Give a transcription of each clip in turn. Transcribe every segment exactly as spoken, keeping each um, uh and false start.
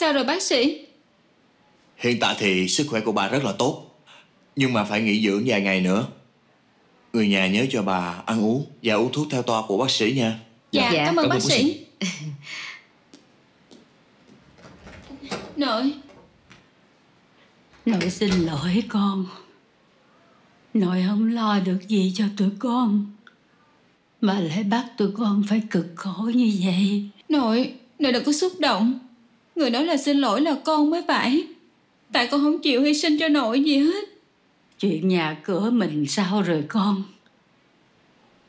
Sao rồi bác sĩ? Hiện tại thì sức khỏe của bà rất là tốt, nhưng mà phải nghỉ dưỡng vài ngày nữa. Người nhà nhớ cho bà ăn uống và uống thuốc theo toa của bác sĩ nha. Dạ, dạ. Cảm ơn bác, bác sĩ. Nội. Nội xin lỗi con. Nội không lo được gì cho tụi con, mà lại bắt tụi con phải cực khổ như vậy. Nội, nội đừng có xúc động. Người nói là xin lỗi là con mới phải. Tại con không chịu hy sinh cho nội gì hết. Chuyện nhà cửa mình sao rồi con?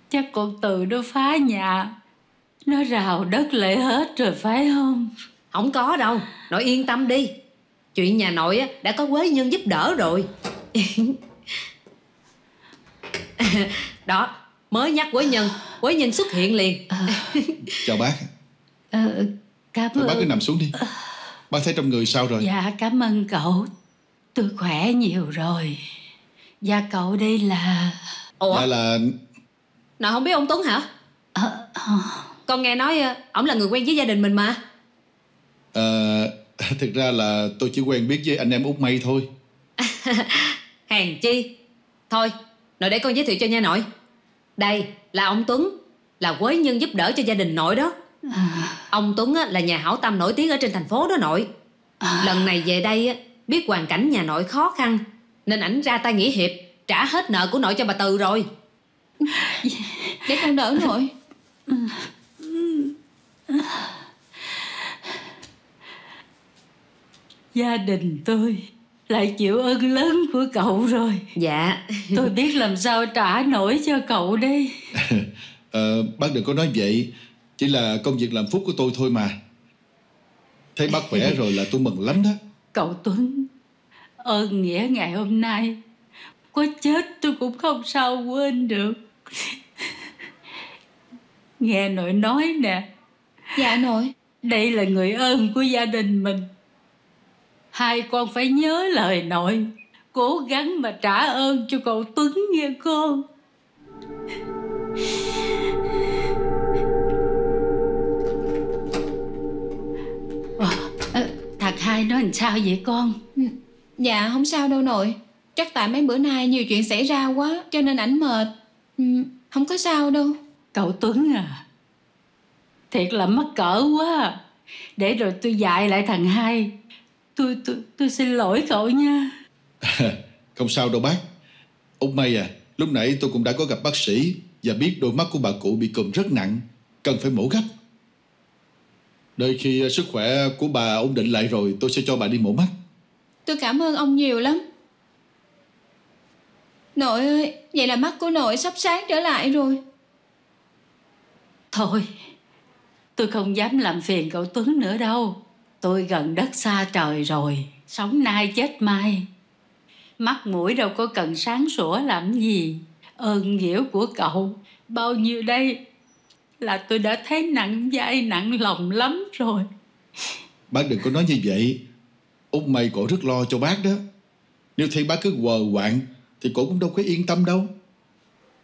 Chắc con Từ nó phá nhà, nó rào đất lại hết rồi phải không? Không có đâu, nội yên tâm đi. Chuyện nhà nội đã có Quế Nhân giúp đỡ rồi. Đó, mới nhắc Quế Nhân, Quế Nhân xuất hiện liền. Chào bác. Ờ, cảm ơn. Bác cứ nằm xuống đi. Bác thấy trong người sao rồi? Dạ, cảm ơn cậu. Tôi khỏe nhiều rồi. Dạ, cậu đây là... Ủa? Dạ là... Nội không biết ông Tuấn hả? À, à... Con nghe nói ổng là người quen với gia đình mình mà. À, thực ra là tôi chỉ quen biết với anh em Út Mây thôi. Hèn chi. Thôi, nội để con giới thiệu cho nha nội. Đây là ông Tuấn, là Quế Nhân giúp đỡ cho gia đình nội đó. À... Ông Tuấn là nhà hảo tâm nổi tiếng ở trên thành phố đó nội. À... Lần này về đây, biết hoàn cảnh nhà nội khó khăn, nên ảnh ra tay nghĩa hiệp, trả hết nợ của nội cho bà Từ rồi. Để con đỡ nội. Gia đình tôi lại chịu ơn lớn của cậu rồi. Dạ. Tôi biết làm sao trả nổi cho cậu đây. Ờ, bác đừng có nói vậy. Chỉ là công việc làm phúc của tôi thôi mà. Thấy bác khỏe rồi là tôi mừng lắm đó. Cậu Tuấn, ơn nghĩa ngày hôm nay có chết tôi cũng không sao quên được. Nghe nội nói nè. Dạ nội. Đây là người ơn của gia đình mình. Hai con phải nhớ lời nội, cố gắng mà trả ơn cho cậu Tuấn nghe con. Thằng Hai nói làm sao vậy con? Dạ không sao đâu nội. Chắc tại mấy bữa nay nhiều chuyện xảy ra quá cho nên ảnh mệt. Không có sao đâu. Cậu Tuấn à, thiệt là mắc cỡ quá. Để rồi tôi dạy lại thằng Hai. Tôi, tôi, tôi xin lỗi cậu nha. À, không sao đâu bác. Ông May à, lúc nãy tôi cũng đã có gặp bác sĩ và biết đôi mắt của bà cụ bị cụm rất nặng, cần phải mổ gấp. Đợi khi sức khỏe của bà ổn định lại rồi tôi sẽ cho bà đi mổ mắt. Tôi cảm ơn ông nhiều lắm. Nội ơi, vậy là mắt của nội sắp sáng trở lại rồi. Thôi, tôi không dám làm phiền cậu Tuấn nữa đâu. Tôi gần đất xa trời rồi, sống nay chết mai. Mắt mũi đâu có cần sáng sủa làm gì. Ơn nghĩa của cậu, bao nhiêu đây là tôi đã thấy nặng vai nặng lòng lắm rồi. Bác đừng có nói như vậy. Út Mây cổ rất lo cho bác đó. Nếu thấy bác cứ quờ quạng thì cổ cũng đâu có yên tâm đâu.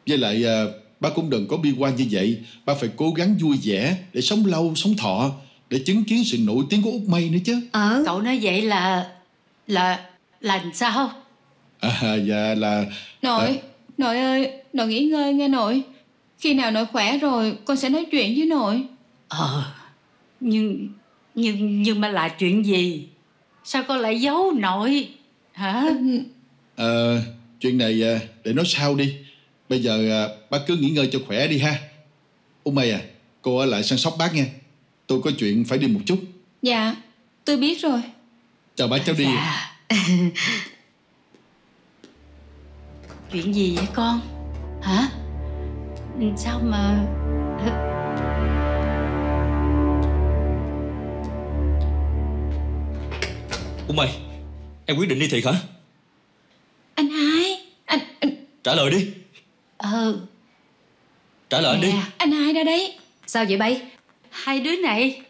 Với lại à, bác cũng đừng có bi quan như vậy. Bác phải cố gắng vui vẻ để sống lâu sống thọ, để chứng kiến sự nổi tiếng của Út Mây nữa chứ. Ờ, cậu nói vậy là Là Là sao? À dạ là Nội à... Nội ơi, nội nghỉ ngơi nghe nội. Khi nào nội khỏe rồi con sẽ nói chuyện với nội. Ờ Nhưng Nhưng nhưng mà là chuyện gì? Sao con lại giấu nội? Hả? Ờ à, chuyện này để nói sau đi. Bây giờ bác cứ nghỉ ngơi cho khỏe đi ha. Út Mây à, cô ở lại săn sóc bác nha. Tôi có chuyện phải đi một chút. Dạ, tôi biết rồi. Chào bác, cháu đi. Dạ. Chuyện gì vậy con? Hả? Sao mà... Ủa mày, em quyết định đi thiệt hả? Anh Hai, anh... anh... Trả lời đi. Ờ... Trả lời anh đi. Anh Hai ra đấy. Sao vậy bay? Hai đứa này.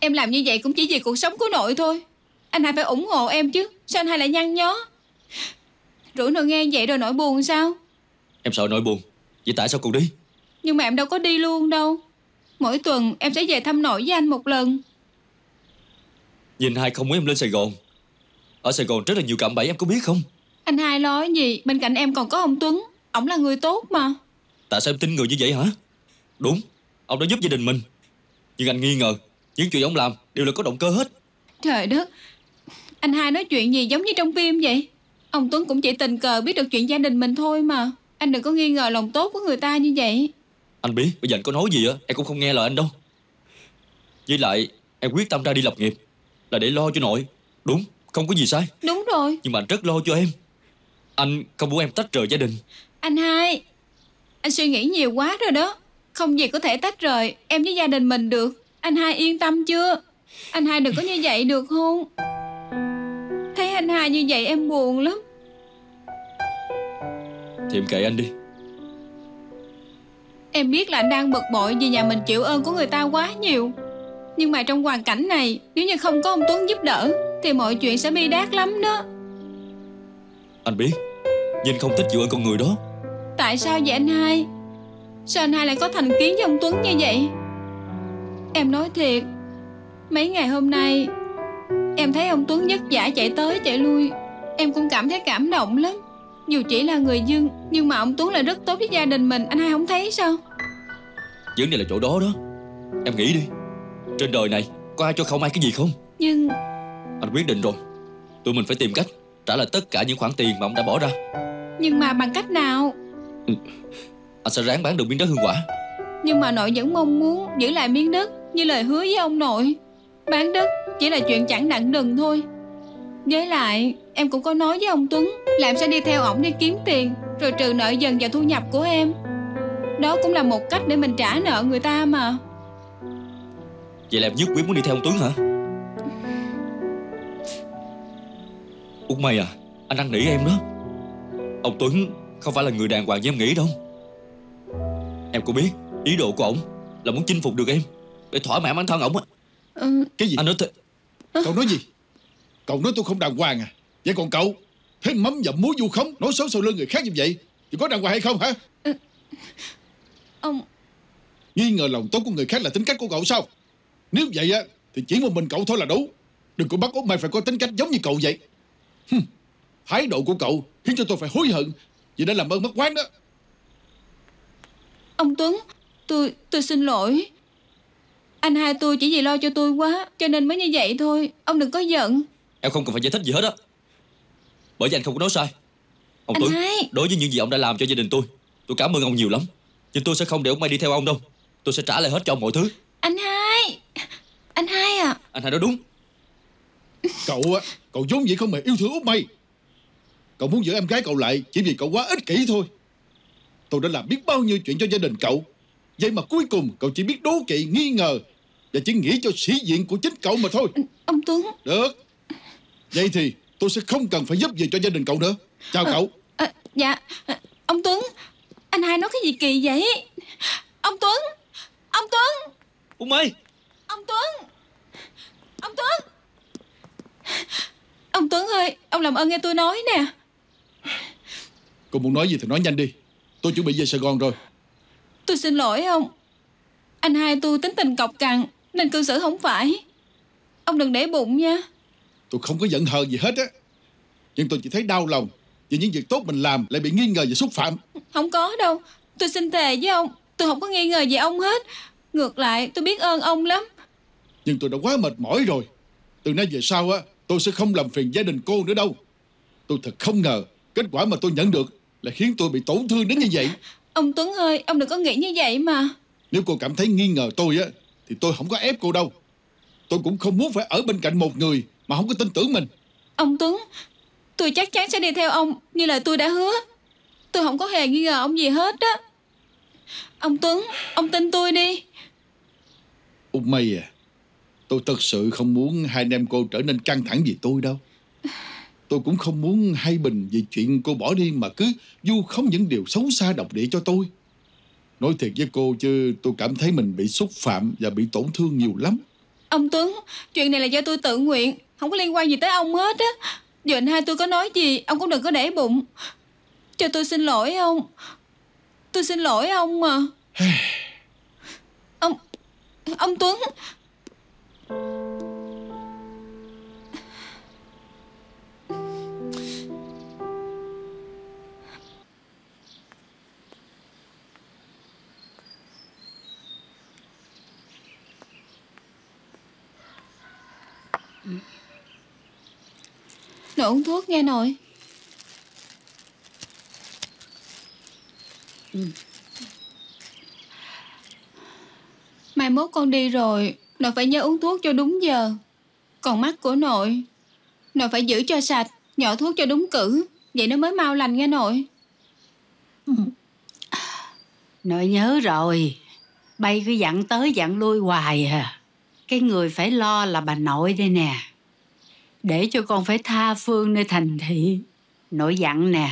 Em làm như vậy cũng chỉ vì cuộc sống của nội thôi. Anh Hai phải ủng hộ em chứ. Sao anh Hai lại nhăn nhó? Rủ nội nghe vậy rồi nội buồn sao? Em sợ nội buồn Vậy tại sao còn đi? Nhưng mà em đâu có đi luôn đâu. Mỗi tuần em sẽ về thăm nội với anh một lần. Nhìn hai không muốn em lên Sài Gòn. Ở Sài Gòn rất là nhiều cạm bẫy, em có biết không? Anh hai lo gì, bên cạnh em còn có ông Tuấn. Ổng là người tốt mà. Tại sao em tin người như vậy hả? Đúng, ông đã giúp gia đình mình. Nhưng anh nghi ngờ những chuyện ông làm đều là có động cơ hết. Trời đất, anh hai nói chuyện gì giống như trong phim vậy. Ông Tuấn cũng chỉ tình cờ biết được chuyện gia đình mình thôi mà. Anh đừng có nghi ngờ lòng tốt của người ta như vậy. Anh biết, bây giờ anh có nói gì á, em cũng không nghe lời anh đâu. Với lại, em quyết tâm ra đi lập nghiệp là để lo cho nội. Đúng, không có gì sai. Đúng rồi. Nhưng mà anh rất lo cho em. Anh không muốn em tách rời gia đình. Anh hai, anh suy nghĩ nhiều quá rồi đó. Không gì có thể tách rời em với gia đình mình được. Anh hai yên tâm chưa? Anh hai đừng có như vậy được không? Thấy anh hai như vậy em buồn lắm. Thì em kệ anh đi. Em biết là anh đang bực bội vì nhà mình chịu ơn của người ta quá nhiều. Nhưng mà trong hoàn cảnh này, nếu như không có ông Tuấn giúp đỡ thì mọi chuyện sẽ bi đát lắm đó. Anh biết, nhưng không thích chịu ơn con người đó. Tại sao vậy anh hai? Sao anh hai lại có thành kiến với ông Tuấn như vậy? Em nói thiệt, mấy ngày hôm nay em thấy ông Tuấn vất vả chạy tới chạy lui, em cũng cảm thấy cảm động lắm. Dù chỉ là người dân, nhưng mà ông Tuấn là rất tốt với gia đình mình. Anh hai không thấy sao? Vấn đề là chỗ đó đó. Em nghĩ đi, trên đời này có ai cho không ai cái gì không? Nhưng anh quyết định rồi, tụi mình phải tìm cách trả lại tất cả những khoản tiền mà ông đã bỏ ra. Nhưng mà bằng cách nào? Ừ. Anh sẽ ráng bán được miếng đất Hương Quả. Nhưng mà nội vẫn mong muốn giữ lại miếng đất như lời hứa với ông nội. Bán đất chỉ là chuyện chẳng đặng đừng thôi. Với lại em cũng có nói với ông Tuấn là em sẽ đi theo ổng đi kiếm tiền, rồi trừ nợ dần vào thu nhập của em. Đó cũng là một cách để mình trả nợ người ta mà. Vậy là em nhất quyết muốn đi theo ông Tuấn hả? Út Mây à, anh đang nỉ em đó. Ông Tuấn không phải là người đàng hoàng như em nghĩ đâu. Em cũng biết ý đồ của ổng là muốn chinh phục được em để thỏa mãn bản thân ổng á. Ừ. Cái gì? Anh nói th... Cậu nói gì? Cậu nói tôi không đàng hoàng à? Vậy còn cậu, thêm mắm dặm muối vu khống, nói xấu sau lưng người khác như vậy thì có đàng hoàng hay không hả? Ừ. Ông nghi ngờ lòng tốt của người khác là tính cách của cậu sao? Nếu vậy á thì chỉ một mình cậu thôi là đủ. Đừng có bắt Út Mây phải có tính cách giống như cậu vậy. Hừm. Thái độ của cậu khiến cho tôi phải hối hận. Vì đã làm ơn mất quán đó. Ông Tuấn, tôi tôi xin lỗi. Anh hai tôi chỉ vì lo cho tôi quá cho nên mới như vậy thôi. Ông đừng có giận. Em không cần phải giải thích gì hết á. Bởi vì anh không có nói sai. Ông anh Tuấn hai. Đối với những gì ông đã làm cho gia đình tôi, tôi cảm ơn ông nhiều lắm. Nhưng tôi sẽ không để ông May đi theo ông đâu. Tôi sẽ trả lại hết cho ông mọi thứ. Anh hai. Anh hai à. Anh hai nói đúng. Cậu á, cậu vốn dĩ không hề yêu thương Út Mây. Cậu muốn giữ em gái cậu lại chỉ vì cậu quá ích kỷ thôi. Tôi đã làm biết bao nhiêu chuyện cho gia đình cậu, vậy mà cuối cùng cậu chỉ biết đố kỵ, nghi ngờ và chỉ nghĩ cho sĩ diện của chính cậu mà thôi. Ông Tuấn. Được, vậy thì tôi sẽ không cần phải giúp gì cho gia đình cậu nữa. Chào ờ, cậu. ờ, Dạ. Ông Tuấn, anh hai nói cái gì kỳ vậy? Ông Tuấn. Ông Tuấn. Út Mây. Ông Tuấn. Ông Tuấn. Ông Tuấn ơi, ông làm ơn nghe tôi nói nè. Cô muốn nói gì thì nói nhanh đi. Tôi chuẩn bị về Sài Gòn rồi. Tôi xin lỗi ông. Anh hai tôi tính tình cọc cằn nên cư xử không phải. Ông đừng để bụng nha. Tôi không có giận hờn gì hết á. Nhưng tôi chỉ thấy đau lòng vì những việc tốt mình làm lại bị nghi ngờ và xúc phạm. Không có đâu. Tôi xin thề với ông, tôi không có nghi ngờ về ông hết. Ngược lại tôi biết ơn ông lắm. Nhưng tôi đã quá mệt mỏi rồi. Từ nay về sau á, tôi sẽ không làm phiền gia đình cô nữa đâu. Tôi thật không ngờ kết quả mà tôi nhận được là khiến tôi bị tổn thương đến như vậy. Ông Tuấn ơi, ông đừng có nghĩ như vậy mà. Nếu cô cảm thấy nghi ngờ tôi á thì tôi không có ép cô đâu. Tôi cũng không muốn phải ở bên cạnh một người mà không có tin tưởng mình. Ông Tuấn, tôi chắc chắn sẽ đi theo ông như lời tôi đã hứa. Tôi không có hề nghi ngờ ông gì hết á. Ông Tuấn, ông tin tôi đi. Út Mây à, tôi thật sự không muốn hai anh em cô trở nên căng thẳng vì tôi đâu. Tôi cũng không muốn hai Bình vì chuyện cô bỏ đi mà cứ vu khống những điều xấu xa độc địa cho tôi. Nói thiệt với cô chứ tôi cảm thấy mình bị xúc phạm và bị tổn thương nhiều lắm. Ông Tuấn, chuyện này là do tôi tự nguyện, không có liên quan gì tới ông hết á. Dù anh hai tôi có nói gì, ông cũng đừng có để bụng. Cho tôi xin lỗi ông. Tôi xin lỗi ông mà. Ông Ông Tuấn. Nội uống thuốc nghe nội. Mai mốt con đi rồi, nội phải nhớ uống thuốc cho đúng giờ. Còn mắt của nội, nội phải giữ cho sạch, nhỏ thuốc cho đúng cữ, vậy nó mới mau lành nghe nội. Nội nhớ rồi. Bay cứ dặn tới dặn lui hoài à. Cái người phải lo là bà nội đây nè. Để cho con phải tha phương nơi thành thị. Nội dặn nè,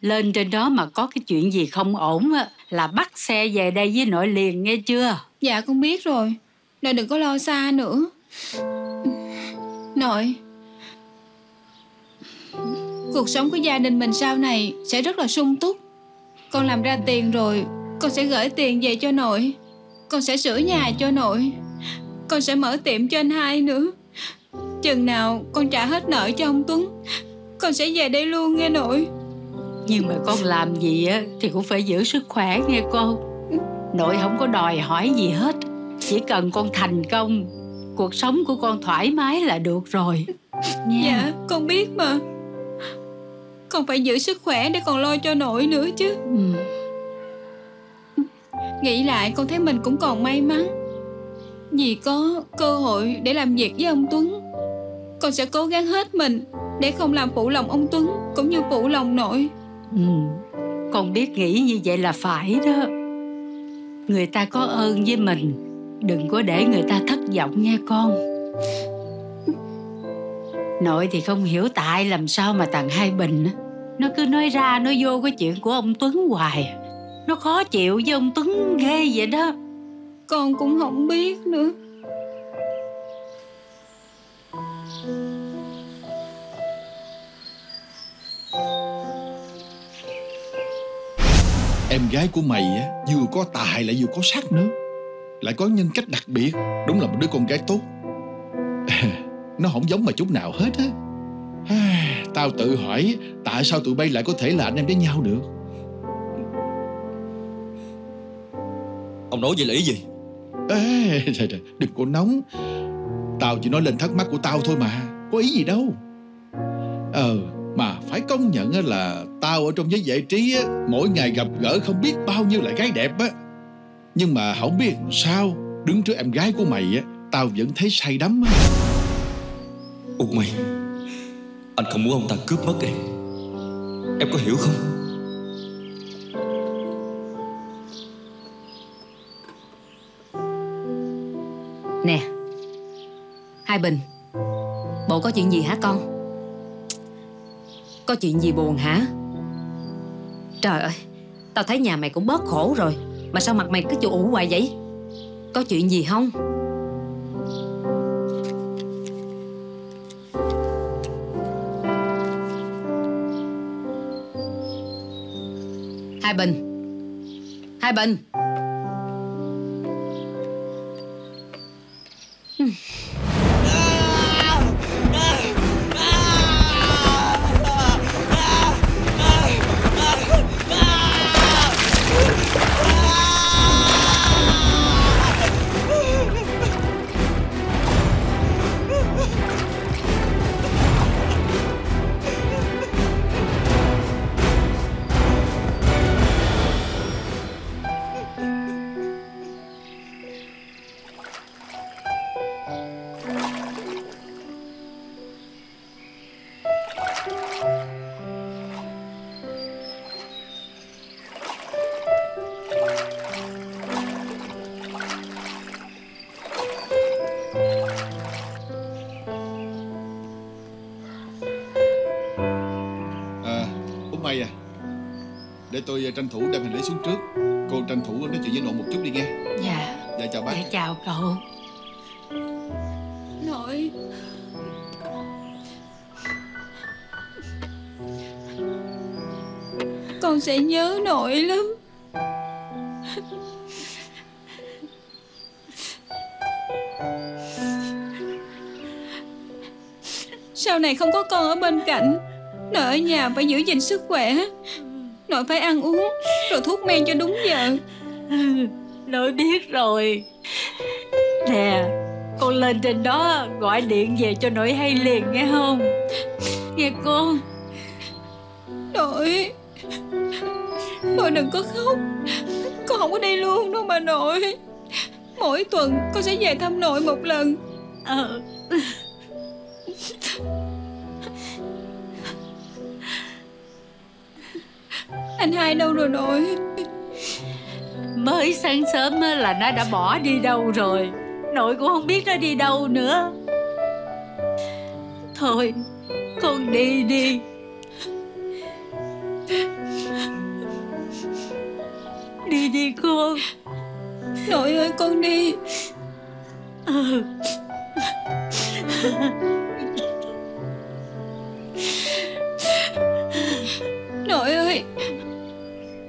lên trên đó mà có cái chuyện gì không ổn á, là bắt xe về đây với nội liền nghe chưa. Dạ con biết rồi. Nội đừng có lo xa nữa. Nội, cuộc sống của gia đình mình sau này sẽ rất là sung túc. Con làm ra tiền rồi, con sẽ gửi tiền về cho nội. Con sẽ sửa nhà cho nội. Con sẽ mở tiệm cho anh hai nữa. Chừng nào con trả hết nợ cho ông Tuấn, con sẽ về đây luôn nghe nội. Nhưng mà con làm gì á thì cũng phải giữ sức khỏe nghe con. Nội không có đòi hỏi gì hết. Chỉ cần con thành công, cuộc sống của con thoải mái là được rồi nha. Dạ con biết mà. Con phải giữ sức khỏe để còn lo cho nội nữa chứ. ừ. Nghĩ lại con thấy mình cũng còn may mắn vì có cơ hội để làm việc với ông Tuấn. Con sẽ cố gắng hết mình để không làm phụ lòng ông Tuấn cũng như phụ lòng nội. ừ. Con biết nghĩ như vậy là phải đó. Người ta có ơn với mình, đừng có để người ta thất vọng nha con. Nội thì không hiểu tại làm sao mà thằng Hai Bình nó cứ nói ra nói vô cái chuyện của ông Tuấn hoài. Nó khó chịu với ông Tuấn ghê vậy đó. Con cũng không biết nữa. Em gái của mày á, vừa có tài lại vừa có sắc nữa, lại có nhân cách đặc biệt. Đúng là một đứa con gái tốt. Nó không giống mà chút nào hết á. Tao tự hỏi tại sao tụi bay lại có thể là anh em với nhau được. Ông nói vậy là ý gì? Ê, trời, trời, đừng có nóng. Tao chỉ nói lên thắc mắc của tao thôi mà, có ý gì đâu. Ờ, mà phải công nhận là tao ở trong giới giải trí á, mỗi ngày gặp gỡ không biết bao nhiêu là gái đẹp á. Nhưng mà không biết sao, đứng trước em gái của mày á, tao vẫn thấy say đắm á. Ủa mày, anh không muốn ông ta cướp mất em. Em có hiểu không? Nè Hai Bình, bộ có chuyện gì hả con? Có chuyện gì buồn hả? Trời ơi, tao thấy nhà mày cũng bớt khổ rồi, mà sao mặt mày cứ chù ủ hoài vậy? Có chuyện gì không? Hai Bình, Hai Bình. Để tôi tranh thủ đem hành lý xuống trước. Cô tranh thủ nói chuyện với nội một chút đi nghe. Dạ. Dạ chào bác. Dạ chào cậu. Nội, con sẽ nhớ nội lắm. Sau này không có con ở bên cạnh, nội ở nhà phải giữ gìn sức khỏe. Nội phải ăn uống rồi thuốc men cho đúng giờ. Nội biết rồi. Nè, con lên trên đó gọi điện về cho nội hay liền, nghe không? Nghe con. Nội, nội đừng có khóc. Con không có đi luôn đâu mà nội. Mỗi tuần con sẽ về thăm nội một lần. Ờ. Anh hai đâu rồi nội? Mới sáng sớm là nó đã bỏ đi đâu rồi. Nội cũng không biết nó đi đâu nữa. Thôi con đi đi. Đi đi con. Nội ơi con đi. Ừ. Nội ơi,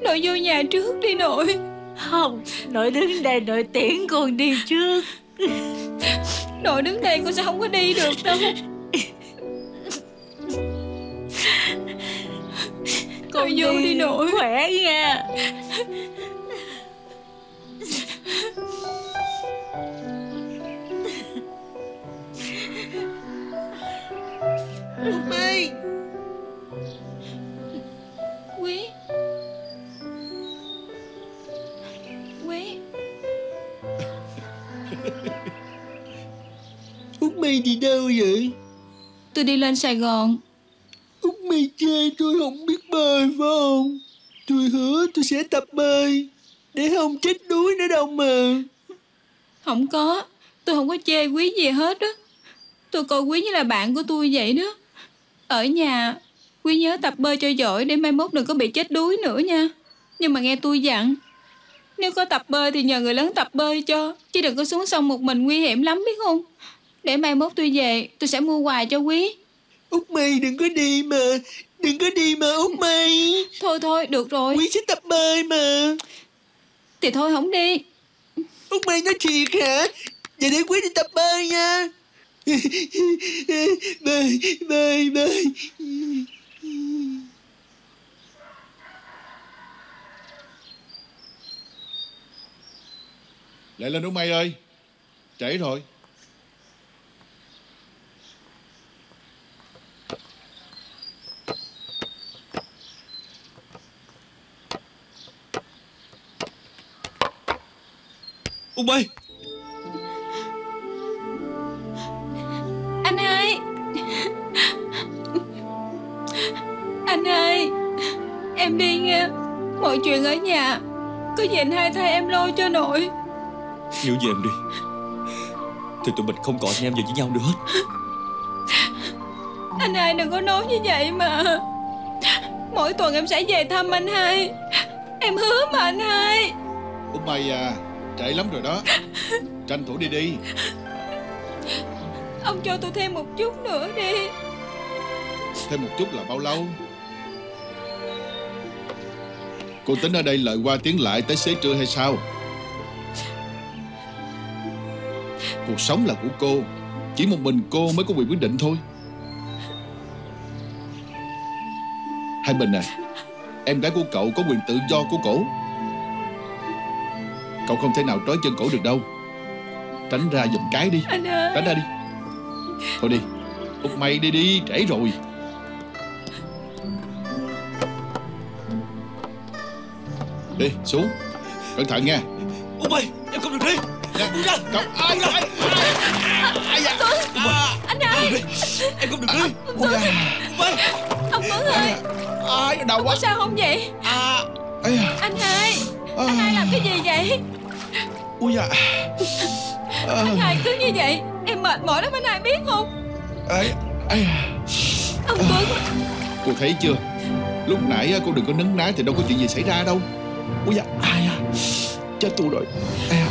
nội vô nhà trước đi nội. Không, nội đứng đây nội tiễn con đi trước. Nội đứng đây con sẽ không có đi được đâu. Con vô đi, đi nội. Khỏe nha. Quý Quý Quý Út Mây thì đâu vậy? Tôi đi lên Sài Gòn. Út Mây chê tôi không biết bơi phải không? Tôi hứa tôi sẽ tập bơi để không chết đuối nữa đâu mà. Không có, tôi không có chê Quý gì hết đó. Tôi coi Quý như là bạn của tôi vậy đó. Ở nhà, Quý nhớ tập bơi cho giỏi để mai mốt đừng có bị chết đuối nữa nha. Nhưng mà nghe tôi dặn, nếu có tập bơi thì nhờ người lớn tập bơi cho, chứ đừng có xuống sông một mình, nguy hiểm lắm biết không. Để mai mốt tôi về, tôi sẽ mua quà cho Quý. Út Mây đừng có đi mà, đừng có đi mà Út Mây. Thôi thôi, được rồi. Quý sẽ tập bơi mà. Thì thôi không đi. Út Mây nói thiệt hả? Vậy để Quý đi tập bơi nha. Bơi, bơi, bơi. Lại lên Út Mây ơi, trễ rồi. Út Mây. Anh hai. Anh hai, em đi nghe. Mọi chuyện ở nhà cứ về anh hai thay em lo cho nội. Hiểu về em đi thì tụi mình không gọi anh em về với nhau nữa hết. Anh hai đừng có nói như vậy mà. Mỗi tuần em sẽ về thăm anh hai, em hứa mà anh hai. Út Mây à, trễ lắm rồi đó, tranh thủ đi đi. Ông cho tôi thêm một chút nữa đi. Thêm một chút là bao lâu? Cô tính ở đây lời qua tiếng lại tới xế trưa hay sao? Cuộc sống là của cô, chỉ một mình cô mới có quyền quyết định thôi. Hai Bình à, em gái của cậu có quyền tự do của cổ. Cậu không thể nào trói chân cổ được đâu. Tránh ra giùm cái đi. Tránh ra đi. Thôi đi Út Mây, đi đi, trễ rồi. Đi xuống, cẩn thận nha. Út Mây, em không được đi. Ra, cậu ai ra? Ai ra? Anh ơi, em không được đi. Út Mây, ông Tuấn ơi, ai đau quá? Sao không vậy? Anh hai, anh hai làm cái gì vậy? Ui dạ. Anh hai cứ như vậy, em mệt mỏi lắm anh hai biết không? Ấy, ấy. Ông Tuấn. Cô thấy chưa? Lúc nãy cô đừng có nấn ná thì đâu có chuyện gì xảy ra đâu. Ui da, ai à? Chết tôi rồi. Ai à?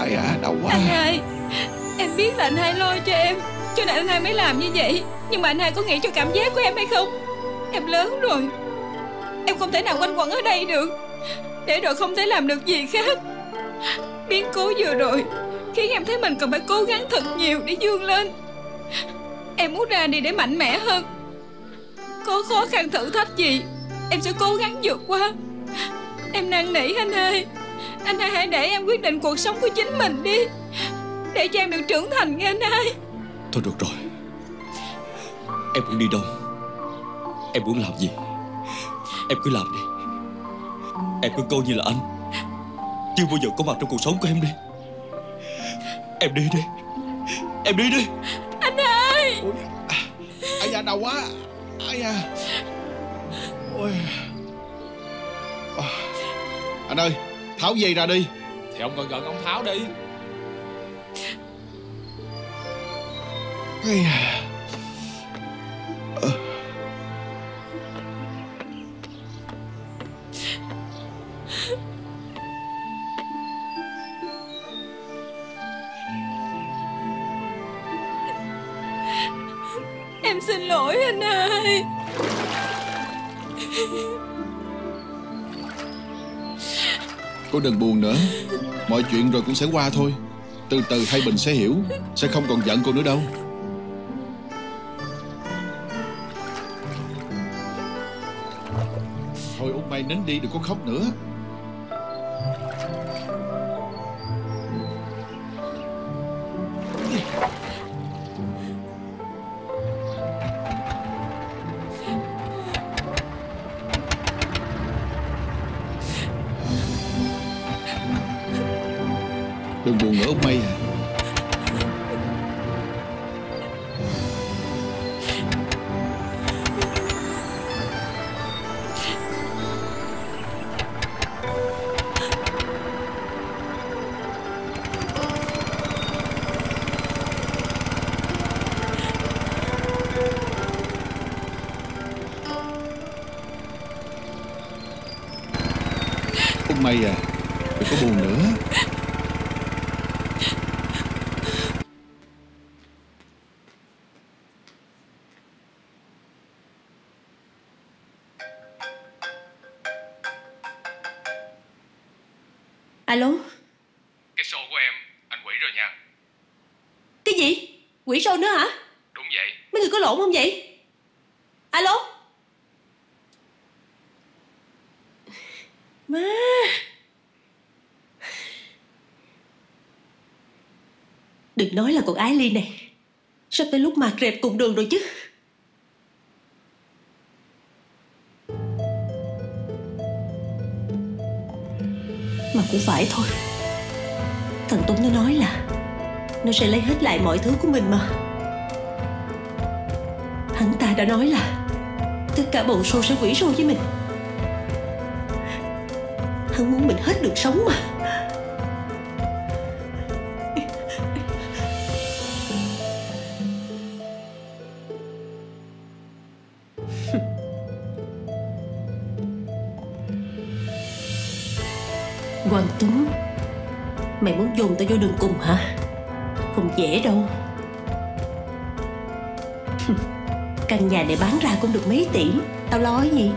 Ai à? Đau quá. Anh hai, em biết là anh hai lo cho em, cho nên anh hai mới làm như vậy. Nhưng mà anh hai có nghĩ cho cảm giác của em hay không? Em lớn rồi, em không thể nào quanh quẩn ở đây được. để rồi không thể làm được gì khác. Biến cố vừa rồi khiến em thấy mình cần phải cố gắng thật nhiều để vươn lên. Em muốn ra đi để mạnh mẽ hơn. Có khó khăn thử thách gì em sẽ cố gắng vượt qua. Em năn nỉ anh hai. Anh hai hãy để em quyết định cuộc sống của chính mình đi, để cho em được trưởng thành nghe anh hai. Thôi được rồi. Em muốn đi đâu, em muốn làm gì, em cứ làm đi. Em cứ coi như là anh chưa bao giờ có mặt trong cuộc sống của em đi. Em đi đi. Em đi đi. Anh ơi. Ôi, ai da đau quá. Ai da. Ôi. Anh ơi, tháo dây ra đi. Thì ông gần gần ông tháo đi. Ây da. Em xin lỗi anh ơi. Cô đừng buồn nữa. Mọi chuyện rồi cũng sẽ qua thôi. Từ từ hai Bình sẽ hiểu, sẽ không còn giận cô nữa đâu. Thôi Út May nín đi, đừng có khóc nữa. Đừng buồn nữa Út May à. Út May à, đừng có buồn nữa. Alo. Cái show của em, anh quỷ rồi nha. Cái gì? Quỷ show nữa hả? Đúng vậy. Mấy người có lộn không vậy? Alo. Má. Đừng nói là con Ái Ly này. Sắp tới lúc mà rệt cùng đường rồi chứ. Mà cũng phải thôi. Thằng Tuấn nó nói là nó sẽ lấy hết lại mọi thứ của mình mà. Hắn ta đã nói là tất cả bầu show sẽ quỷ show với mình. Hắn muốn mình hết được sống mà. Hoàng Tuấn, mày muốn dồn tao vô đường cùng hả? Không dễ đâu. Căn nhà này bán ra cũng được mấy tỷ, tao lo cái gì?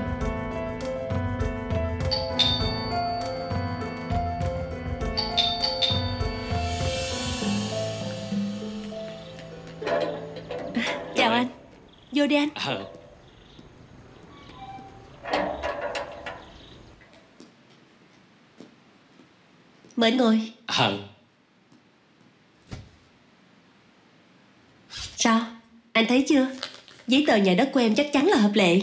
À, chào anh, vô đi anh. Mời anh ngồi. À. Sao? Anh thấy chưa? Giấy tờ nhà đất của em chắc chắn là hợp lệ.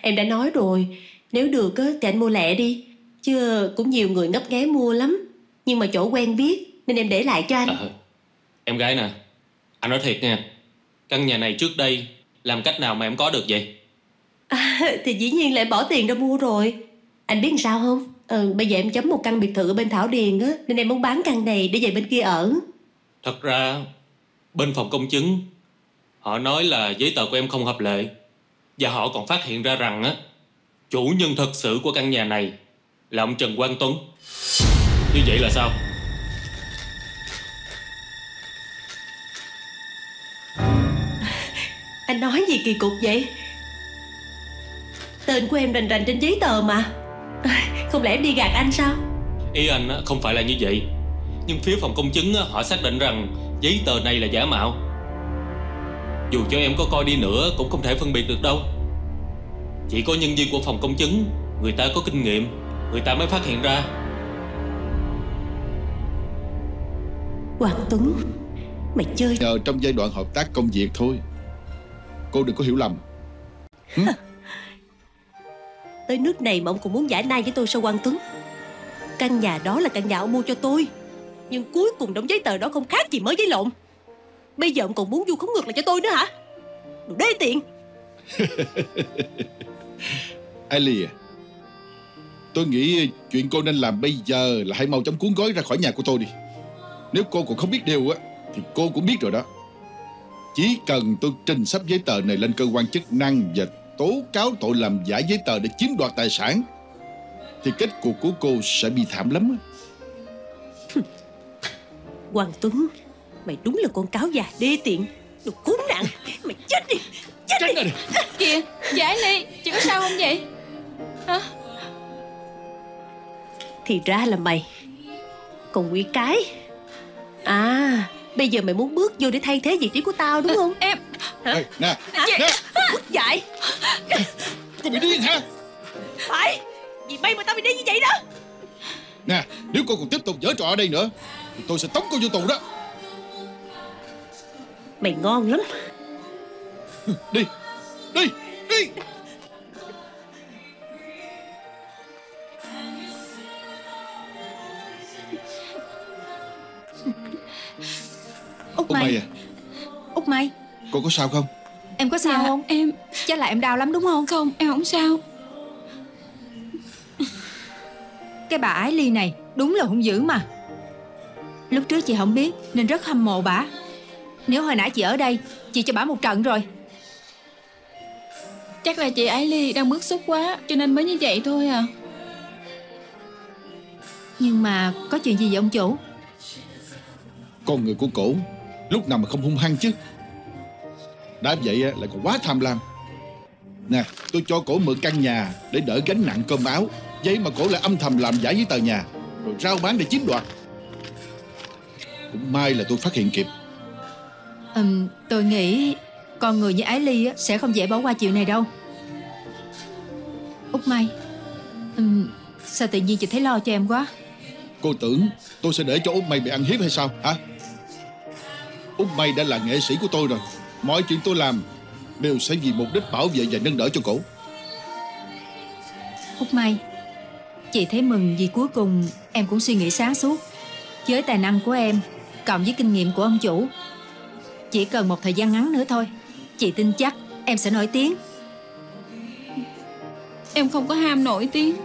Em đã nói rồi, nếu được thì anh mua lẻ đi. Chứ cũng nhiều người ngấp nghé mua lắm. Nhưng mà chỗ quen biết nên em để lại cho anh. À. Em gái nè, anh nói thiệt nha. Căn nhà này trước đây làm cách nào mà em có được vậy? À, thì dĩ nhiên lại bỏ tiền ra mua rồi. Anh biết làm sao không? Ừ, bây giờ em chấm một căn biệt thự ở bên Thảo Điền á, nên em muốn bán căn này để về bên kia ở. Thật ra bên phòng công chứng họ nói là giấy tờ của em không hợp lệ. Và họ còn phát hiện ra rằng á, chủ nhân thật sự của căn nhà này là ông Trần Quang Tuấn. Như vậy là sao? Anh nói gì kỳ cục vậy? Tên của em rành rành trên giấy tờ mà. Không lẽ em đi gạt anh sao? Ý anh không phải là như vậy, nhưng phía phòng công chứng họ xác định rằng giấy tờ này là giả mạo. Dù cho em có coi đi nữa cũng không thể phân biệt được đâu. Chỉ có nhân viên của phòng công chứng, người ta có kinh nghiệm, người ta mới phát hiện ra. Quảng Tuấn, mày chơi. Nhờ trong giai đoạn hợp tác công việc thôi, cô đừng có hiểu lầm. Hm? Tới nước này mà ông cũng muốn giải nai với tôi sao Quang Tuấn? Căn nhà đó là căn nhà ông mua cho tôi, nhưng cuối cùng đóng giấy tờ đó không khác gì mới giấy lộn. Bây giờ ông còn muốn vu khống ngược lại cho tôi nữa hả? Đồ đê tiện. Alia, tôi nghĩ chuyện cô nên làm bây giờ là hãy mau chóng cuốn gói ra khỏi nhà của tôi đi. Nếu cô còn không biết điều á thì cô cũng biết rồi đó. Chỉ cần tôi trình sắp giấy tờ này lên cơ quan chức năng và tố cáo tội làm giả giấy tờ để chiếm đoạt tài sản thì kết cục của cô sẽ bị thảm lắm. Hoàng Tuấn, mày đúng là con cáo già đê tiện, đồ khốn nạn. Mày chết đi, chết Tránh đi. Kìa, giải ly, chị có sao không vậy? Hả? Thì ra là mày. Còn Nguyễn Cái. À, bây giờ mày muốn bước vô để thay thế vị trí của tao đúng không? Em. Hả? Ê, nè, à, nè. Bức dạy. Cô bị điên hả? Phải, vì bay mà tao bị điên như vậy đó. Nè, nếu cô còn tiếp tục giở trò ở đây nữa thì tôi sẽ tống cô vô tù đó. Mày ngon lắm. Đi, đi, đi. Út Mày à? Út Mày, cô có sao không? Em có sao dạ, không? Em chắc là em đau lắm đúng không? Không, em không sao. Cái bà Ái Ly này đúng là hung dữ mà. Lúc trước chị không biết nên rất hâm mộ bả. Nếu hồi nãy chị ở đây, chị cho bả một trận rồi. Chắc là chị Ái Ly đang bức xúc quá cho nên mới như vậy thôi à. Nhưng mà có chuyện gì vậy ông chủ? Con người của cổ lúc nào mà không hung hăng chứ. Đã vậy lại còn quá tham lam. Nè, tôi cho cổ mượn căn nhà để đỡ gánh nặng cơm áo, vậy mà cổ lại âm thầm làm giả giấy tờ nhà rồi rao bán để chiếm đoạt. Cũng may là tôi phát hiện kịp. Ừm, tôi nghĩ con người như Ái Ly sẽ không dễ bỏ qua chuyện này đâu. Út May, ừm, sao tự nhiên chị thấy lo cho em quá? Cô tưởng tôi sẽ để cho Út May bị ăn hiếp hay sao hả? Út May đã là nghệ sĩ của tôi rồi. Mọi chuyện tôi làm đều sẽ vì mục đích bảo vệ và nâng đỡ cho cổ. Út May, chị thấy mừng vì cuối cùng em cũng suy nghĩ sáng suốt. Với tài năng của em cộng với kinh nghiệm của ông chủ, chỉ cần một thời gian ngắn nữa thôi, chị tin chắc em sẽ nổi tiếng. Em không có ham nổi tiếng,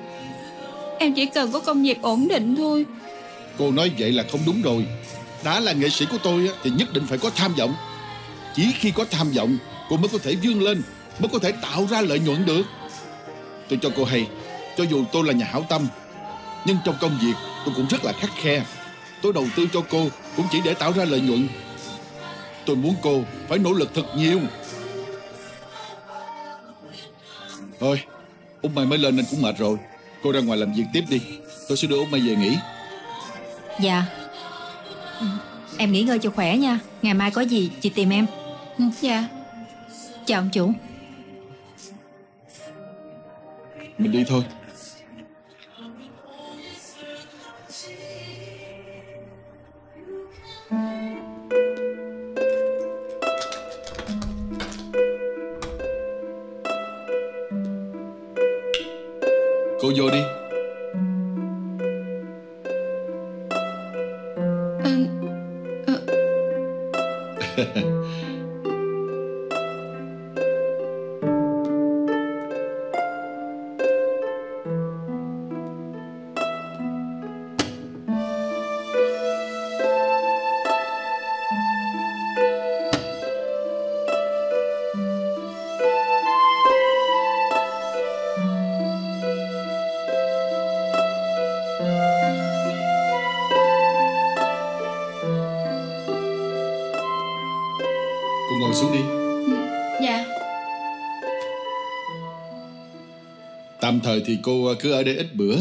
em chỉ cần có công việc ổn định thôi. Cô nói vậy là không đúng rồi. Đã là nghệ sĩ của tôi thì nhất định phải có tham vọng. Chỉ khi có tham vọng, cô mới có thể vươn lên, mới có thể tạo ra lợi nhuận được. Tôi cho cô hay, cho dù tôi là nhà hảo tâm, nhưng trong công việc tôi cũng rất là khắt khe. Tôi đầu tư cho cô cũng chỉ để tạo ra lợi nhuận. Tôi muốn cô phải nỗ lực thật nhiều. Thôi, Út Mày mới lên nên cũng mệt rồi. Cô ra ngoài làm việc tiếp đi, tôi sẽ đưa Út Mày về nghỉ. Dạ. Em nghỉ ngơi cho khỏe nha. Ngày mai có gì chị tìm em. Dạ. Chào ông chủ. Mình đi thôi. Cô vô đi. Tạm thời thì cô cứ ở đây ít bữa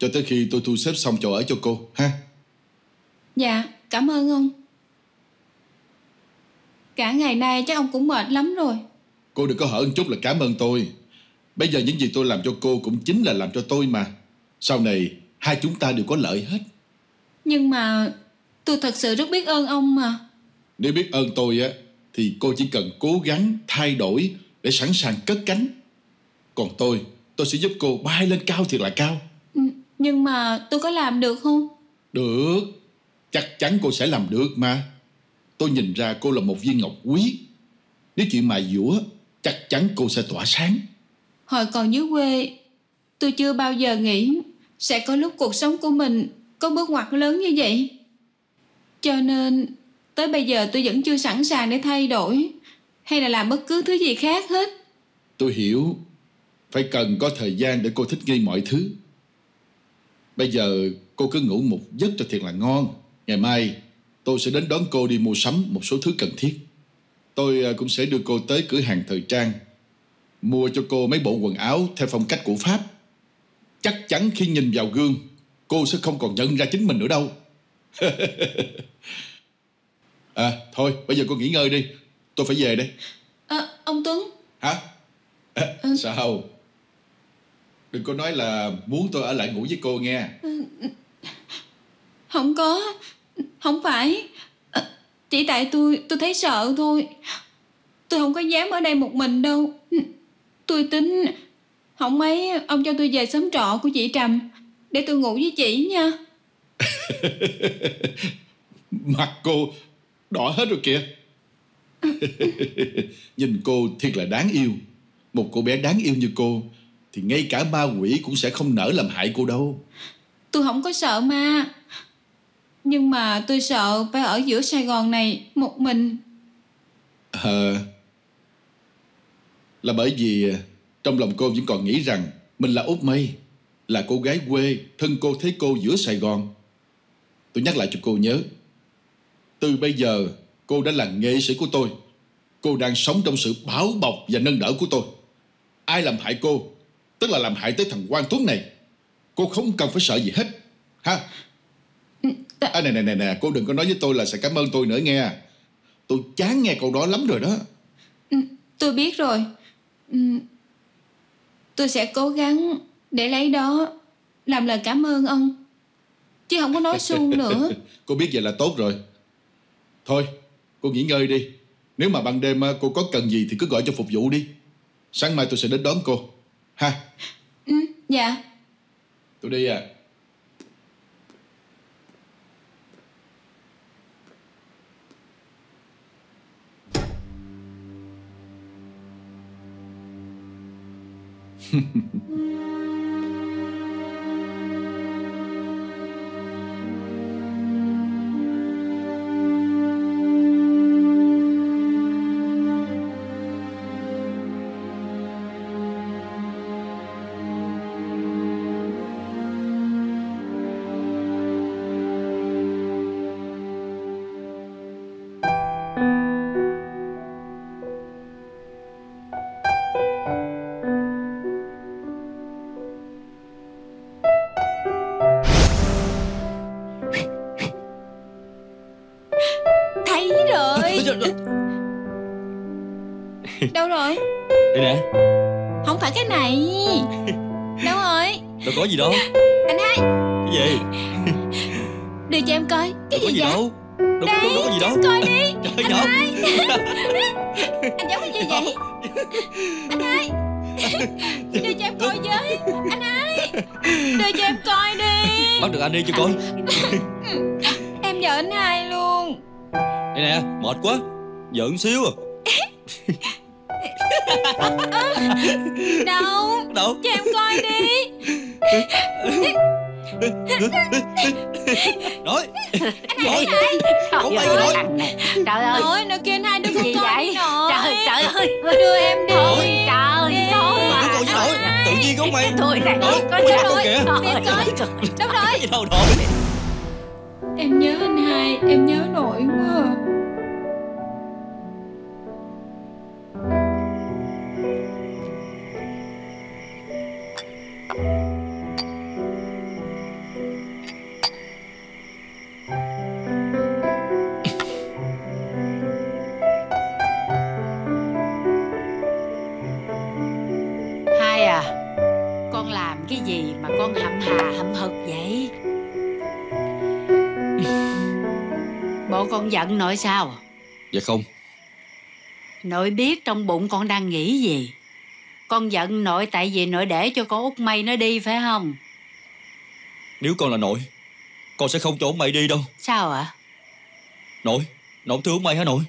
cho tới khi tôi thu xếp xong chỗ ở cho cô ha. Dạ, cảm ơn ông. Cả ngày nay chắc ông cũng mệt lắm rồi. Cô đừng có hở một chút là cảm ơn tôi. Bây giờ những gì tôi làm cho cô cũng chính là làm cho tôi mà. Sau này hai chúng ta đều có lợi hết. Nhưng mà tôi thật sự rất biết ơn ông mà. Nếu biết ơn tôi á thì cô chỉ cần cố gắng thay đổi để sẵn sàng cất cánh. Còn tôi, tôi sẽ giúp cô bay lên cao thiệt là cao. Nhưng mà tôi có làm được không? Được, chắc chắn cô sẽ làm được mà. Tôi nhìn ra cô là một viên ngọc quý. Nếu chị mài dũa, chắc chắn cô sẽ tỏa sáng. Hồi còn dưới quê, tôi chưa bao giờ nghĩ sẽ có lúc cuộc sống của mình có bước ngoặt lớn như vậy. Cho nên tới bây giờ tôi vẫn chưa sẵn sàng để thay đổi hay là làm bất cứ thứ gì khác hết. Tôi hiểu. Phải cần có thời gian để cô thích nghi mọi thứ. Bây giờ cô cứ ngủ một giấc cho thiệt là ngon. Ngày mai tôi sẽ đến đón cô đi mua sắm một số thứ cần thiết. Tôi cũng sẽ đưa cô tới cửa hàng thời trang, mua cho cô mấy bộ quần áo theo phong cách của Pháp. Chắc chắn khi nhìn vào gương, cô sẽ không còn nhận ra chính mình nữa đâu. À, thôi, bây giờ cô nghỉ ngơi đi. Tôi phải về đây. À, ông Tuấn. Hả? À, à. Sao? Đừng có nói là muốn tôi ở lại ngủ với cô nghe. Không có. Không phải. Chỉ tại tôi, tôi thấy sợ thôi. Tôi không có dám ở đây một mình đâu. Tôi tính không mấy ông cho tôi về xóm trọ của chị Trầm để tôi ngủ với chị nha. Mặt cô đỏ hết rồi kìa. Nhìn cô thiệt là đáng yêu. Một cô bé đáng yêu như cô thì ngay cả ma quỷ cũng sẽ không nỡ làm hại cô đâu. Tôi không có sợ ma. Nhưng mà tôi sợ phải ở giữa Sài Gòn này một mình. Ờ à, là bởi vì trong lòng cô vẫn còn nghĩ rằng mình là Út Mây, là cô gái quê, thân cô thấy cô giữa Sài Gòn. Tôi nhắc lại cho cô nhớ, từ bây giờ cô đã là nghệ sĩ của tôi. Cô đang sống trong sự bảo bọc và nâng đỡ của tôi. Ai làm hại cô, tức là làm hại tới thằng Quang Tuấn này. Cô không cần phải sợ gì hết. Ha? À, này, này, này, này, cô đừng có nói với tôi là sẽ cảm ơn tôi nữa nghe. Tôi chán nghe câu đó lắm rồi đó. Tôi biết rồi. Tôi sẽ cố gắng để lấy đó làm lời cảm ơn ông, chứ không có nói suông nữa. Cô biết vậy là tốt rồi. Thôi, cô nghỉ ngơi đi. Nếu mà ban đêm cô có cần gì thì cứ gọi cho phục vụ đi. Sáng mai tôi sẽ đến đón cô. Ha. Ừ, dạ. Tôi đi à. Đâu rồi? Đây nè. Không phải cái này. Đâu rồi? Đâu có gì đâu. Anh hai. Cái gì? Đưa cho em coi. Cái gì, gì vậy? Đâu. Đâu, đây, đâu, đâu có gì đâu. Coi đi. Trời anh hai. Anh giống cái gì vậy? Anh hai. Đưa cho em coi với. Anh hai. Đưa cho em coi đi. Bắt được anh đi cho coi. Em vợ anh hai luôn. Đây nè, mệt quá. Giận xíu à. Đâu? Đâu? Cho em coi đi. Nói. Anh hai, không phải nói. Trời ơi. Nói nó kia anh hai đừng có coi nữa. Trời trời ơi. Đưa em đi. Trời trời. Con với nội. Tự nhiên có mày. Thôi này. Có gì đâu kìa. Đâu rồi? Đâu rồi? Em nhớ anh hai, em nhớ nội quá. thà hậm hực vậy? Bộ con giận nội sao? Dạ không. Nội biết trong bụng con đang nghĩ gì. Con giận nội tại vì nội để cho con Út Mây nó đi phải không? Nếu con là nội, con sẽ không cho Út Mây đi đâu. Sao ạ? À? Nội, nội không thương Út Mây hả nội?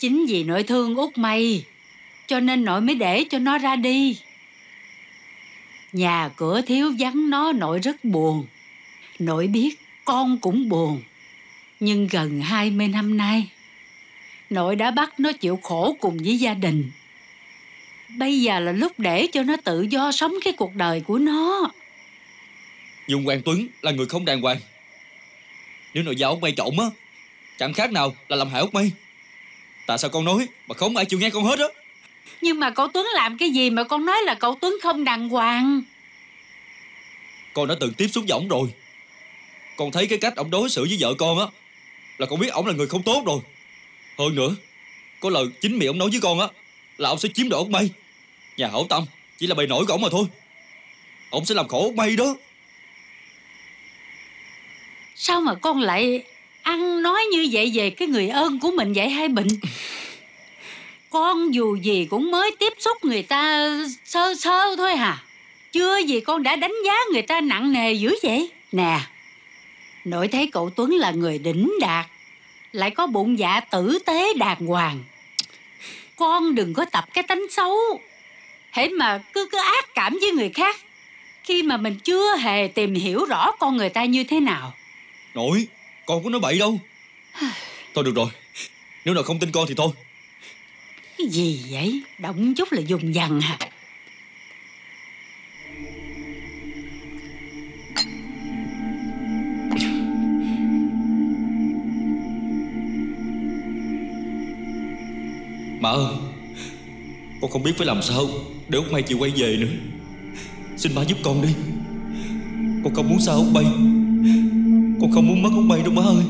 Chính vì nội thương Út Mây cho nên nội mới để cho nó ra đi. Nhà cửa thiếu vắng nó nội rất buồn. Nội biết con cũng buồn. Nhưng gần hai mươi năm nay, nội đã bắt nó chịu khổ cùng với gia đình. Bây giờ là lúc để cho nó tự do sống cái cuộc đời của nó. Nhưng Hoàng Tuấn là người không đàng hoàng. Nếu nội giao Út Mây trộm á, chẳng khác nào là làm hại Út Mây. Tại sao con nói mà không ai chịu nghe con hết á? Nhưng mà cậu Tuấn làm cái gì mà con nói là cậu Tuấn không đàng hoàng? Con đã từng tiếp xúc với ổng rồi. Con thấy cái cách ổng đối xử với vợ con á, là con biết ổng là người không tốt rồi. Hơn nữa, có lời chính miệng ổng nói với con á, là ổng sẽ chiếm đoạt Út Mây. Nhà hảo tâm chỉ là bề nổi của ổng mà thôi. Ổng sẽ làm khổ Út Mây đó. Sao mà con lại ăn nói như vậy về cái người ơn của mình vậy hai Bình? Con dù gì cũng mới tiếp xúc người ta sơ sơ thôi hà. Chưa gì con đã đánh giá người ta nặng nề dữ vậy? Nè, nội thấy cậu Tuấn là người đỉnh đạt, lại có bụng dạ tử tế đàng hoàng. Con đừng có tập cái tánh xấu, hễ mà cứ cứ ác cảm với người khác, khi mà mình chưa hề tìm hiểu rõ con người ta như thế nào. Nội, con có nói bậy đâu. Thôi được rồi, nếu nào không tin con thì thôi. Cái gì vậy? Động chút là dùng dằn hả? Má ơi, con không biết phải làm sao để Út Mây chịu quay về nữa. Xin má giúp con đi. Con không muốn xa Út Mây. Con không muốn mất Út Mây đâu má ơi.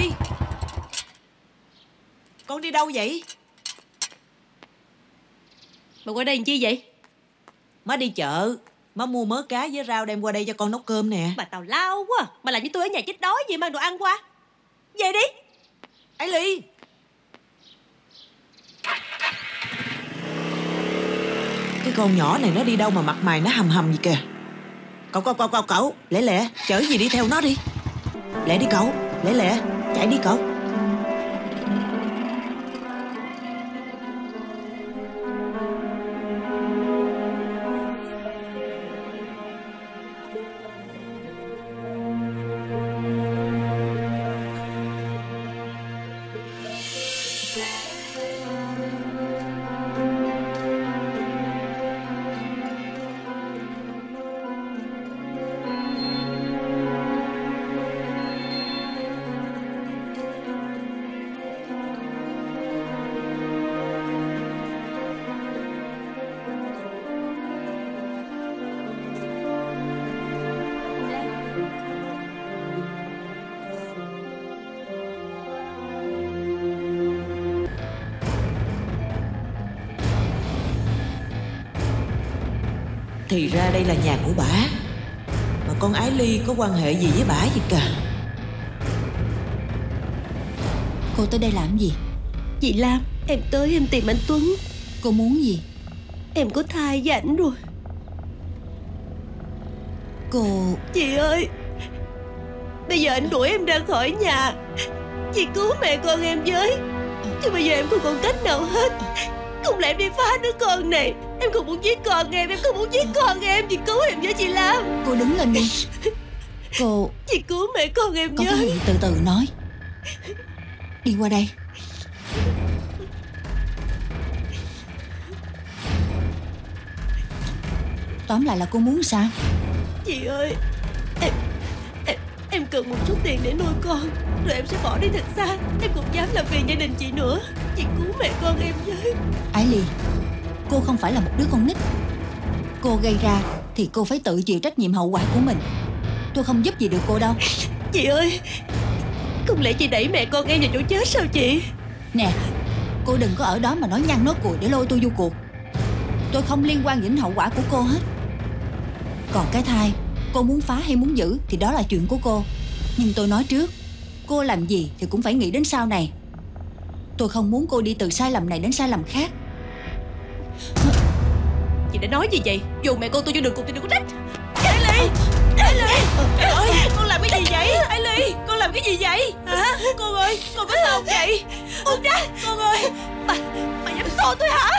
Ly, con đi đâu vậy? Bà qua đây làm chi vậy? Má đi chợ, má mua mớ cá với rau đem qua đây cho con nấu cơm nè. Bà tào lao quá, bà làm như tôi ở nhà chết đói vậy, mang đồ ăn qua. Về đi. Ấy Ly. Cái con nhỏ này nó đi đâu mà mặt mày nó hầm hầm gì kìa. Cậu cậu cậu cậu cậu, lẹ lẹ, chở gì đi theo nó đi. Lẹ đi cậu. Lẹ lẹ, chạy đi cậu. Thì ra đây là nhà của bả. Mà con Ái Ly có quan hệ gì với bả vậy cả? Cô tới đây làm gì? Chị Lam, em tới em tìm anh Tuấn. Cô muốn gì? Em có thai với ảnh rồi. Cô... Chị ơi, bây giờ anh đuổi em ra khỏi nhà. Chị cứu mẹ con em với, chứ bây giờ em không còn cách nào hết. Không lẽ em đi phá đứa con này. Em không muốn giết con em, em không muốn giết con em. Chị cứu em với chị Lam. Cô đứng lên đi. Cô... Chị cứu mẹ con em với. Con có gì từ từ nói. Đi qua đây. Tóm lại là cô muốn sao? Chị ơi, Em Em, em cần một chút tiền để nuôi con, rồi em sẽ bỏ đi thật xa. Em cũng dám làm phiền gia đình chị nữa. Chị cứu mẹ con em với. Ái Ly, cô không phải là một đứa con nít. cô gây ra thì cô phải tự chịu trách nhiệm hậu quả của mình. Tôi không giúp gì được cô đâu. Chị ơi, không lẽ chị đẩy mẹ con em vào chỗ chết sao chị? Nè, cô đừng có ở đó mà nói nhăn nói cùi để lôi tôi vô cuộc. Tôi không liên quan đến hậu quả của cô hết. Còn cái thai, cô muốn phá hay muốn giữ thì đó là chuyện của cô. Nhưng tôi nói trước, cô làm gì thì cũng phải nghĩ đến sau này. Tôi không muốn cô đi từ sai lầm này đến sai lầm khác. Chị đã nói gì vậy? Dù mẹ cô tôi vô đường cùng tôi đừng có trách. Ellie! Ellie! Trời ơi! Con làm cái gì vậy? Ellie! Con làm cái gì vậy? Hả? Con ơi! Con có sao vậy? Buông ra! Con ơi! Bà... Bà dám xô tôi hả?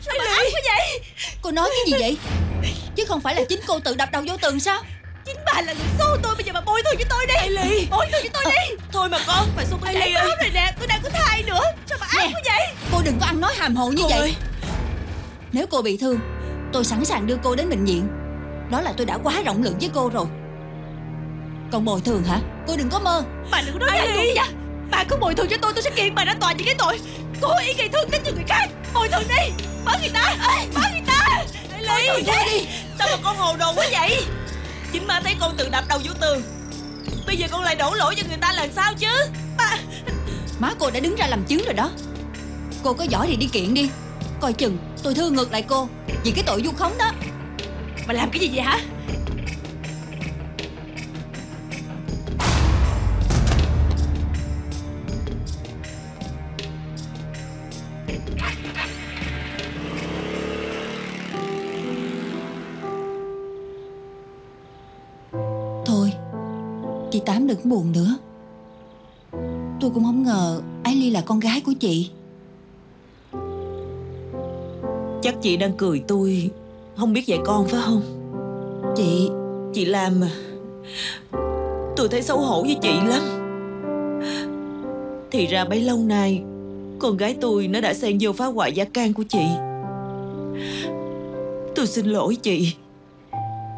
Sao bà ác quá vậy? Cô nói cái gì vậy? Chứ không phải là chính cô tự đập đầu vô tường sao? Chính bà là người xô tôi, bây giờ bà bồi thường với tôi đi. Ellie! Bồi thường với tôi đi! Thôi mà con! Bà xô tôi chảy máu rồi nè! Tôi đang có thai nữa! Sao bà ác quá vậy? Cô đừng có ăn nói hàm hồ như vậy! Nếu cô bị thương, tôi sẵn sàng đưa cô đến bệnh viện. Đó là tôi đã quá rộng lượng với cô rồi. Còn bồi thường hả? Cô đừng có mơ. Bà đừng có nói lại tôi nha. Bà cứ bồi thường cho tôi, tôi sẽ kiện bà ra tòa vì cái tội cố ý gây thương tích cho người khác. Bồi thường đi. Bỏ người ta. Bỏ người ta. Bồi thường đi. Sao mà con hồ đồ quá vậy? Chính bà thấy con tự đập đầu vô tường, bây giờ con lại đổ lỗi cho người ta là sao chứ? Bà... Má cô đã đứng ra làm chứng rồi đó. Cô có giỏi thì đi kiện đi. Coi chừng tôi thưa ngược lại cô vì cái tội vu khống đó. Bà làm cái gì vậy hả? Thôi, chị Tám đừng buồn nữa. Tôi cũng không ngờ Ái Ly là con gái của chị. Chắc chị đang cười tôi không biết dạy con phải không? Chị... Chị làm mà tôi thấy xấu hổ với chị lắm. Thì ra bấy lâu nay con gái tôi nó đã xen vô phá hoại gia can của chị. Tôi xin lỗi chị.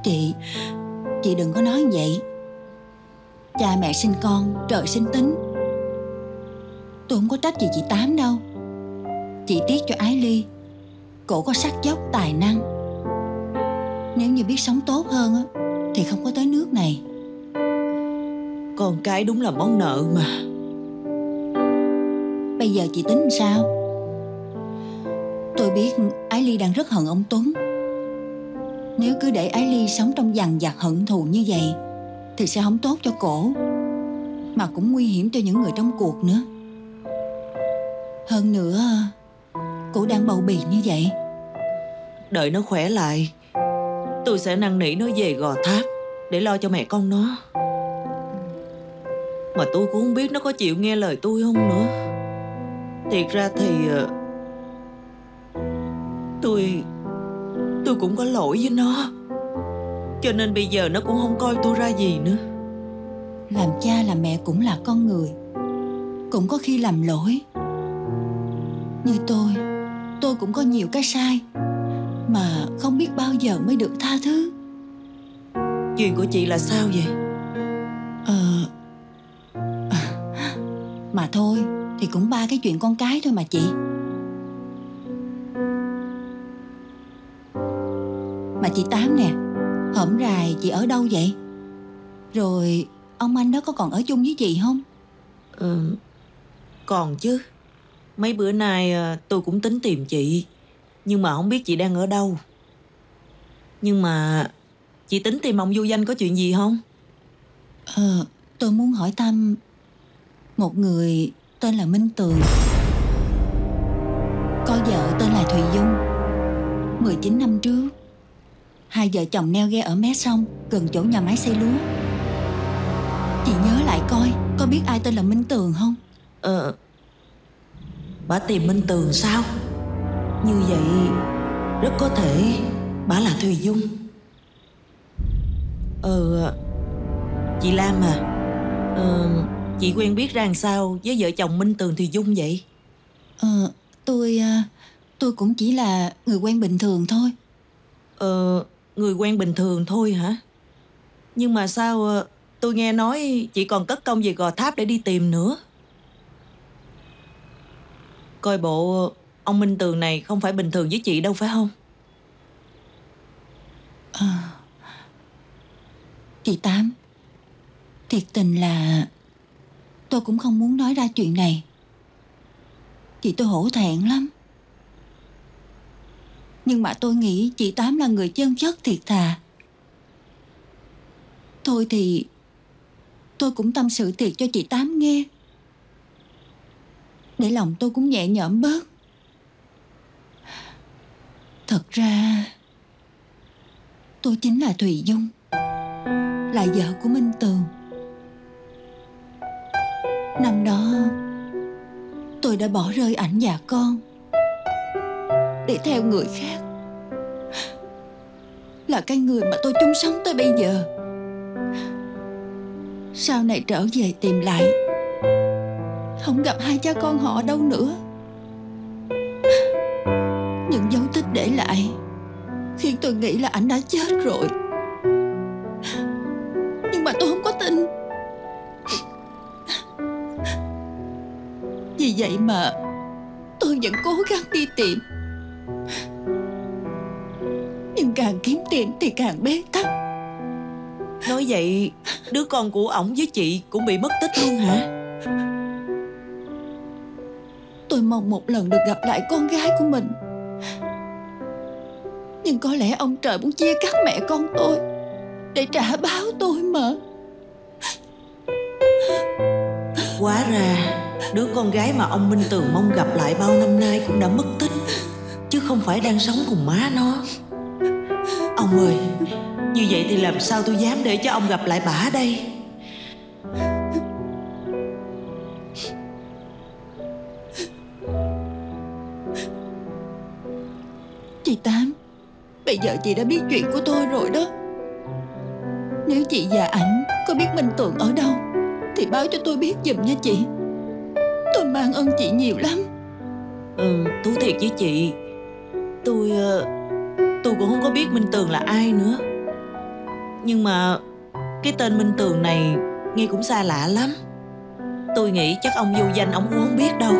Chị... Chị đừng có nói vậy. Cha mẹ sinh con, trời sinh tính. Tôi không có trách gì chị Tám đâu. Chị tiếc cho Ái Ly. Cổ có sắc dốc, tài năng. Nếu như biết sống tốt hơn á, thì không có tới nước này. Con cái đúng là món nợ mà. Bây giờ chị tính sao? Tôi biết Ái Ly đang rất hận ông Tuấn. Nếu cứ để Ái Ly sống trong dằn vặt hận thù như vậy thì sẽ không tốt cho cổ, mà cũng nguy hiểm cho những người trong cuộc nữa. Hơn nữa, cổ đang bầu bì như vậy. Đợi nó khỏe lại, tôi sẽ năn nỉ nó về Gò Tháp để lo cho mẹ con nó. Mà tôi cũng không biết nó có chịu nghe lời tôi không nữa. Thiệt ra thì Tôi Tôi cũng có lỗi với nó, cho nên bây giờ nó cũng không coi tôi ra gì nữa. Làm cha làm mẹ cũng là con người, cũng có khi làm lỗi. Như tôi, tôi cũng có nhiều cái sai mà không biết bao giờ mới được tha thứ. Chuyện của chị là sao vậy? Ờ... Mà thôi, thì cũng ba cái chuyện con cái thôi mà chị. Mà chị Tám nè, hổm rày chị ở đâu vậy? Rồi ông anh đó có còn ở chung với chị không? Ờ... Còn chứ. Mấy bữa nay tôi cũng tính tìm chị, nhưng mà không biết chị đang ở đâu. Nhưng mà chị tính tìm ông vô danh có chuyện gì không? Ờ, tôi muốn hỏi thăm một người tên là Minh Tường, có vợ tên là Thùy Dung. Mười chín năm trước, hai vợ chồng neo ghe ở mé sông gần chỗ nhà máy xây lúa. Chị nhớ lại coi, có biết ai tên là Minh Tường không? Ờ, bà tìm Minh Tường sao? Như vậy rất có thể bà là Thùy Dung. Ờ, chị Lam à, ờ, chị quen biết ra làm sao với vợ chồng Minh Tường Thùy Dung vậy? Ờ, tôi tôi cũng chỉ là người quen bình thường thôi. Ờ, người quen bình thường thôi hả? Nhưng mà sao tôi nghe nói chị còn cất công về Gò Tháp để đi tìm nữa? Coi bộ ông Minh Tường này không phải bình thường với chị đâu phải không? À, chị Tám, thiệt tình là tôi cũng không muốn nói ra chuyện này. Chị tôi hổ thẹn lắm. Nhưng mà tôi nghĩ chị Tám là người chân chất thiệt thà. Thôi thì tôi cũng tâm sự thiệt cho chị Tám nghe, để lòng tôi cũng nhẹ nhõm bớt. Thật ra tôi chính là Thùy Dung, là vợ của Minh Tường. Năm đó tôi đã bỏ rơi ảnh và con để theo người khác, là cái người mà tôi chung sống tới bây giờ. Sau này trở về tìm lại, không gặp hai cha con họ đâu nữa. Những dấu tích để lại khiến tôi nghĩ là ảnh đã chết rồi. Nhưng mà tôi không có tin. Vì vậy mà tôi vẫn cố gắng đi tìm, nhưng càng kiếm tiền thì càng bế tắc. Nói vậy đứa con của ổng với chị cũng bị mất tích luôn hả? Tôi mong một lần được gặp lại con gái của mình, nhưng có lẽ ông trời muốn chia cắt mẹ con tôi để trả báo tôi mà. Hóa ra đứa con gái mà ông Minh Tường mong gặp lại bao năm nay cũng đã mất tích, chứ không phải đang sống cùng má nó. Ông ơi, như vậy thì làm sao tôi dám để cho ông gặp lại bả đây? Chị Tám, bây giờ chị đã biết chuyện của tôi rồi đó. Nếu chị và ảnh có biết Minh Tường ở đâu thì báo cho tôi biết giùm nha chị. Tôi mang ơn chị nhiều lắm. Ừ, thú thiệt với chị, Tôi Tôi cũng không có biết Minh Tường là ai nữa. Nhưng mà cái tên Minh Tường này nghe cũng xa lạ lắm. Tôi nghĩ chắc ông vô danh ông cũng không biết đâu.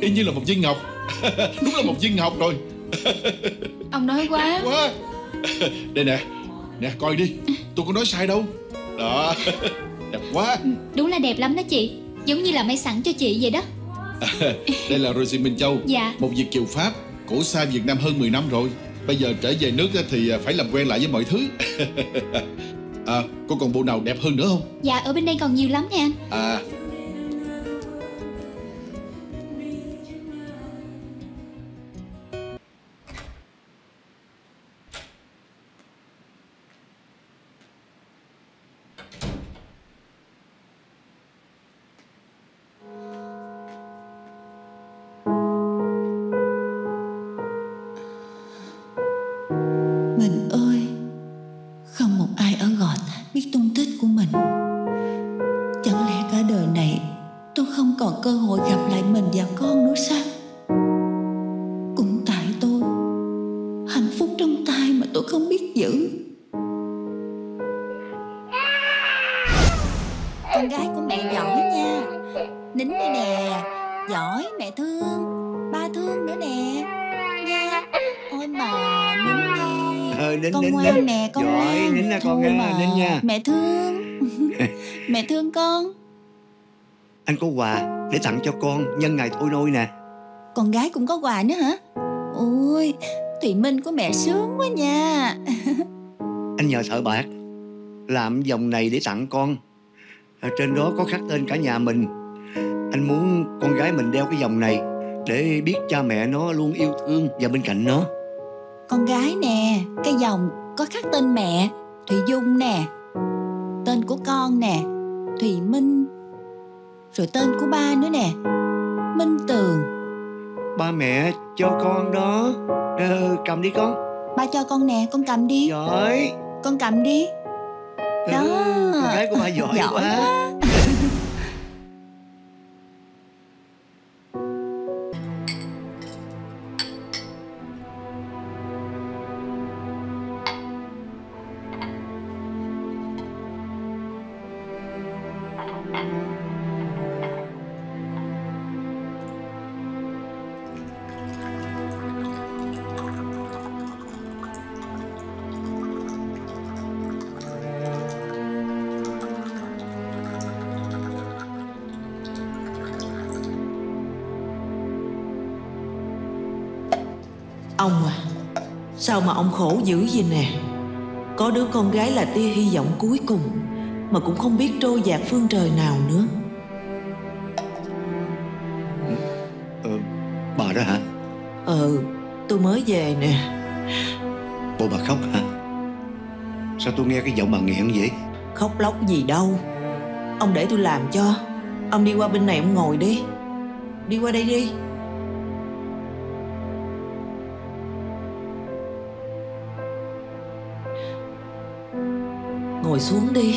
Y như là một viên ngọc. Đúng là một viên ngọc rồi. Ông nói quá. Đẹp quá. Đây nè, nè coi đi, tôi có nói sai đâu. Đó, đẹp quá. Đúng là đẹp lắm đó chị, giống như là may sẵn cho chị vậy đó. À, đây là Rosie Minh Châu. Dạ. Một Việt kiều Pháp, cổ xa Việt Nam hơn mười năm rồi. Bây giờ trở về nước thì phải làm quen lại với mọi thứ. À, cô còn bộ nào đẹp hơn nữa không? Dạ, ở bên đây còn nhiều lắm nè anh. À, anh có quà để tặng cho con nhân ngày thôi nôi nè. Con gái cũng có quà nữa hả? Ôi, Thùy Minh của mẹ sướng quá nha. Anh nhờ thợ bạc làm vòng này để tặng con. Ở trên đó có khắc tên cả nhà mình. Anh muốn con gái mình đeo cái vòng này để biết cha mẹ nó luôn yêu thương và bên cạnh nó. Con gái nè, cái vòng có khắc tên mẹ, Thùy Dung nè, tên của con nè, Thùy Minh, rồi tên của ba nữa nè, Minh Tường. Ba mẹ cho con đó. Ờ, cầm đi con. Ba cho con nè, con cầm đi. Giỏi. Con cầm đi. Đó. Ừ, con gái của ba giỏi, giỏi quá. Ông à, sao mà ông khổ dữ vậy nè. Có đứa con gái là tia hy vọng cuối cùng, mà cũng không biết trôi dạt phương trời nào nữa. ờ, Bà đó hả? Ừ, tôi mới về nè. Bộ bà khóc hả? Sao tôi nghe cái giọng bà nghẹn vậy? Khóc lóc gì đâu. Ông để tôi làm cho. Ông đi qua bên này ông ngồi đi. Đi qua đây đi. Ngồi xuống đi.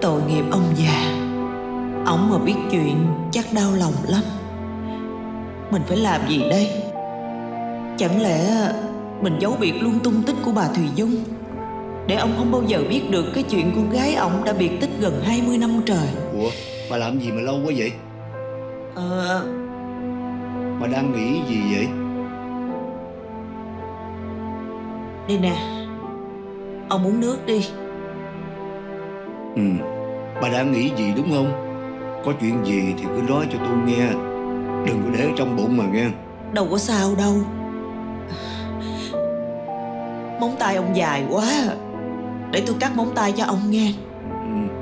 Tội nghiệp ông già. Ông mà biết chuyện chắc đau lòng lắm. Mình phải làm gì đây? Chẳng lẽ mình giấu biệt luôn tung tích của bà Thùy Dung, để ông không bao giờ biết được cái chuyện con gái ông đã biệt tích gần hai mươi năm trời. Ủa, bà làm gì mà lâu quá vậy? Ờ... Bà đang nghĩ gì vậy? Đây nè, ông uống nước đi. Ừ, bà đang nghĩ gì đúng không? Có chuyện gì thì cứ nói cho tôi nghe, đừng có để trong bụng mà nghe. Đâu có sao đâu. Móng tay ông dài quá, để tôi cắt móng tay cho ông nghe. Ừ.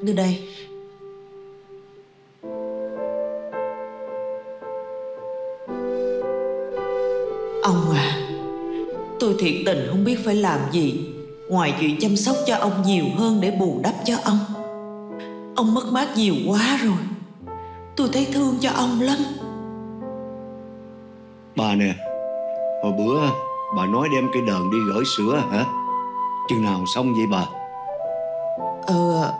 Đưa đây. Ông à, tôi thiệt tình không biết phải làm gì ngoài chuyện chăm sóc cho ông nhiều hơn để bù đắp cho ông. Ông mất mát nhiều quá rồi. Tôi thấy thương cho ông lắm. Bà nè, hồi bữa bà nói đem cây đờn đi gửi sữa hả? Chừng nào xong vậy bà? Ờ,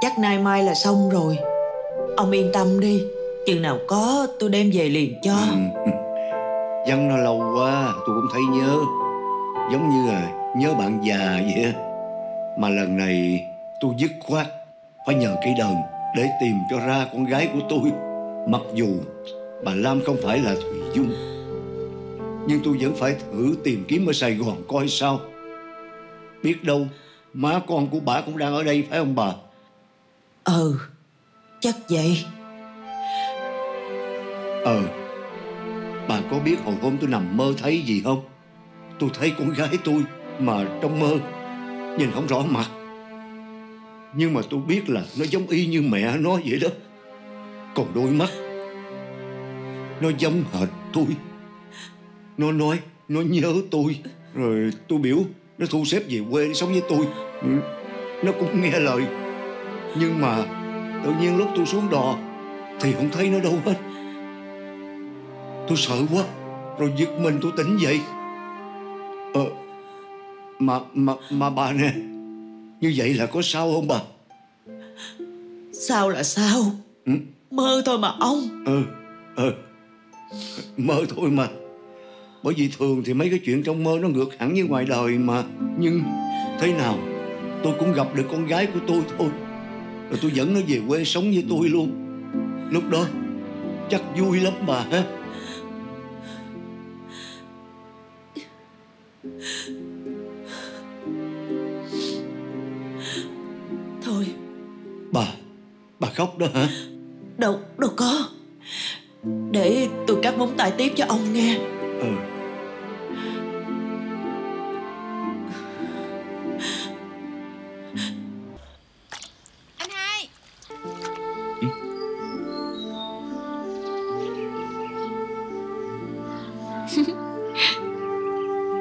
chắc nay mai là xong rồi. Ông yên tâm đi, chừng nào có tôi đem về liền cho. Ừ. Vắng nó lâu quá tôi cũng thấy nhớ. Giống như là nhớ bạn già vậy. Mà lần này tôi dứt khoát phải nhờ cây đờn để tìm cho ra con gái của tôi. Mặc dù bà Lam không phải là Thùy Dung, nhưng tôi vẫn phải thử tìm kiếm ở Sài Gòn coi sao. Biết đâu má con của bà cũng đang ở đây phải không bà? Ừ, chắc vậy. Ừ. Bà có biết hồi hôm tôi nằm mơ thấy gì không? Tôi thấy con gái tôi mà trong mơ nhìn không rõ mặt, nhưng mà tôi biết là nó giống y như mẹ nó vậy đó. Còn đôi mắt nó giống hệt tôi. Nó nói nó nhớ tôi. Rồi tôi biểu nó thu xếp về quê để sống với tôi. Nó cũng nghe lời. Nhưng mà tự nhiên lúc tôi xuống đò thì không thấy nó đâu hết. Tôi sợ quá, rồi giật mình tôi tỉnh dậy. Ờ, mà, mà, mà bà nè, như vậy là có sao không bà? Sao là sao? Ừ? Mơ thôi mà ông. Ừ, ừ, mơ thôi mà. Bởi vì thường thì mấy cái chuyện trong mơ nó ngược hẳn với ngoài đời mà. Nhưng thế nào tôi cũng gặp được con gái của tôi thôi. Rồi tôi dẫn nó về quê sống với tôi luôn. Lúc đó chắc vui lắm bà ha. Thôi. Bà, bà khóc đó hả? Đâu, đâu có. Để tôi cắt móng tay tiếp cho ông nghe. Ừ. Anh hai. Ừ.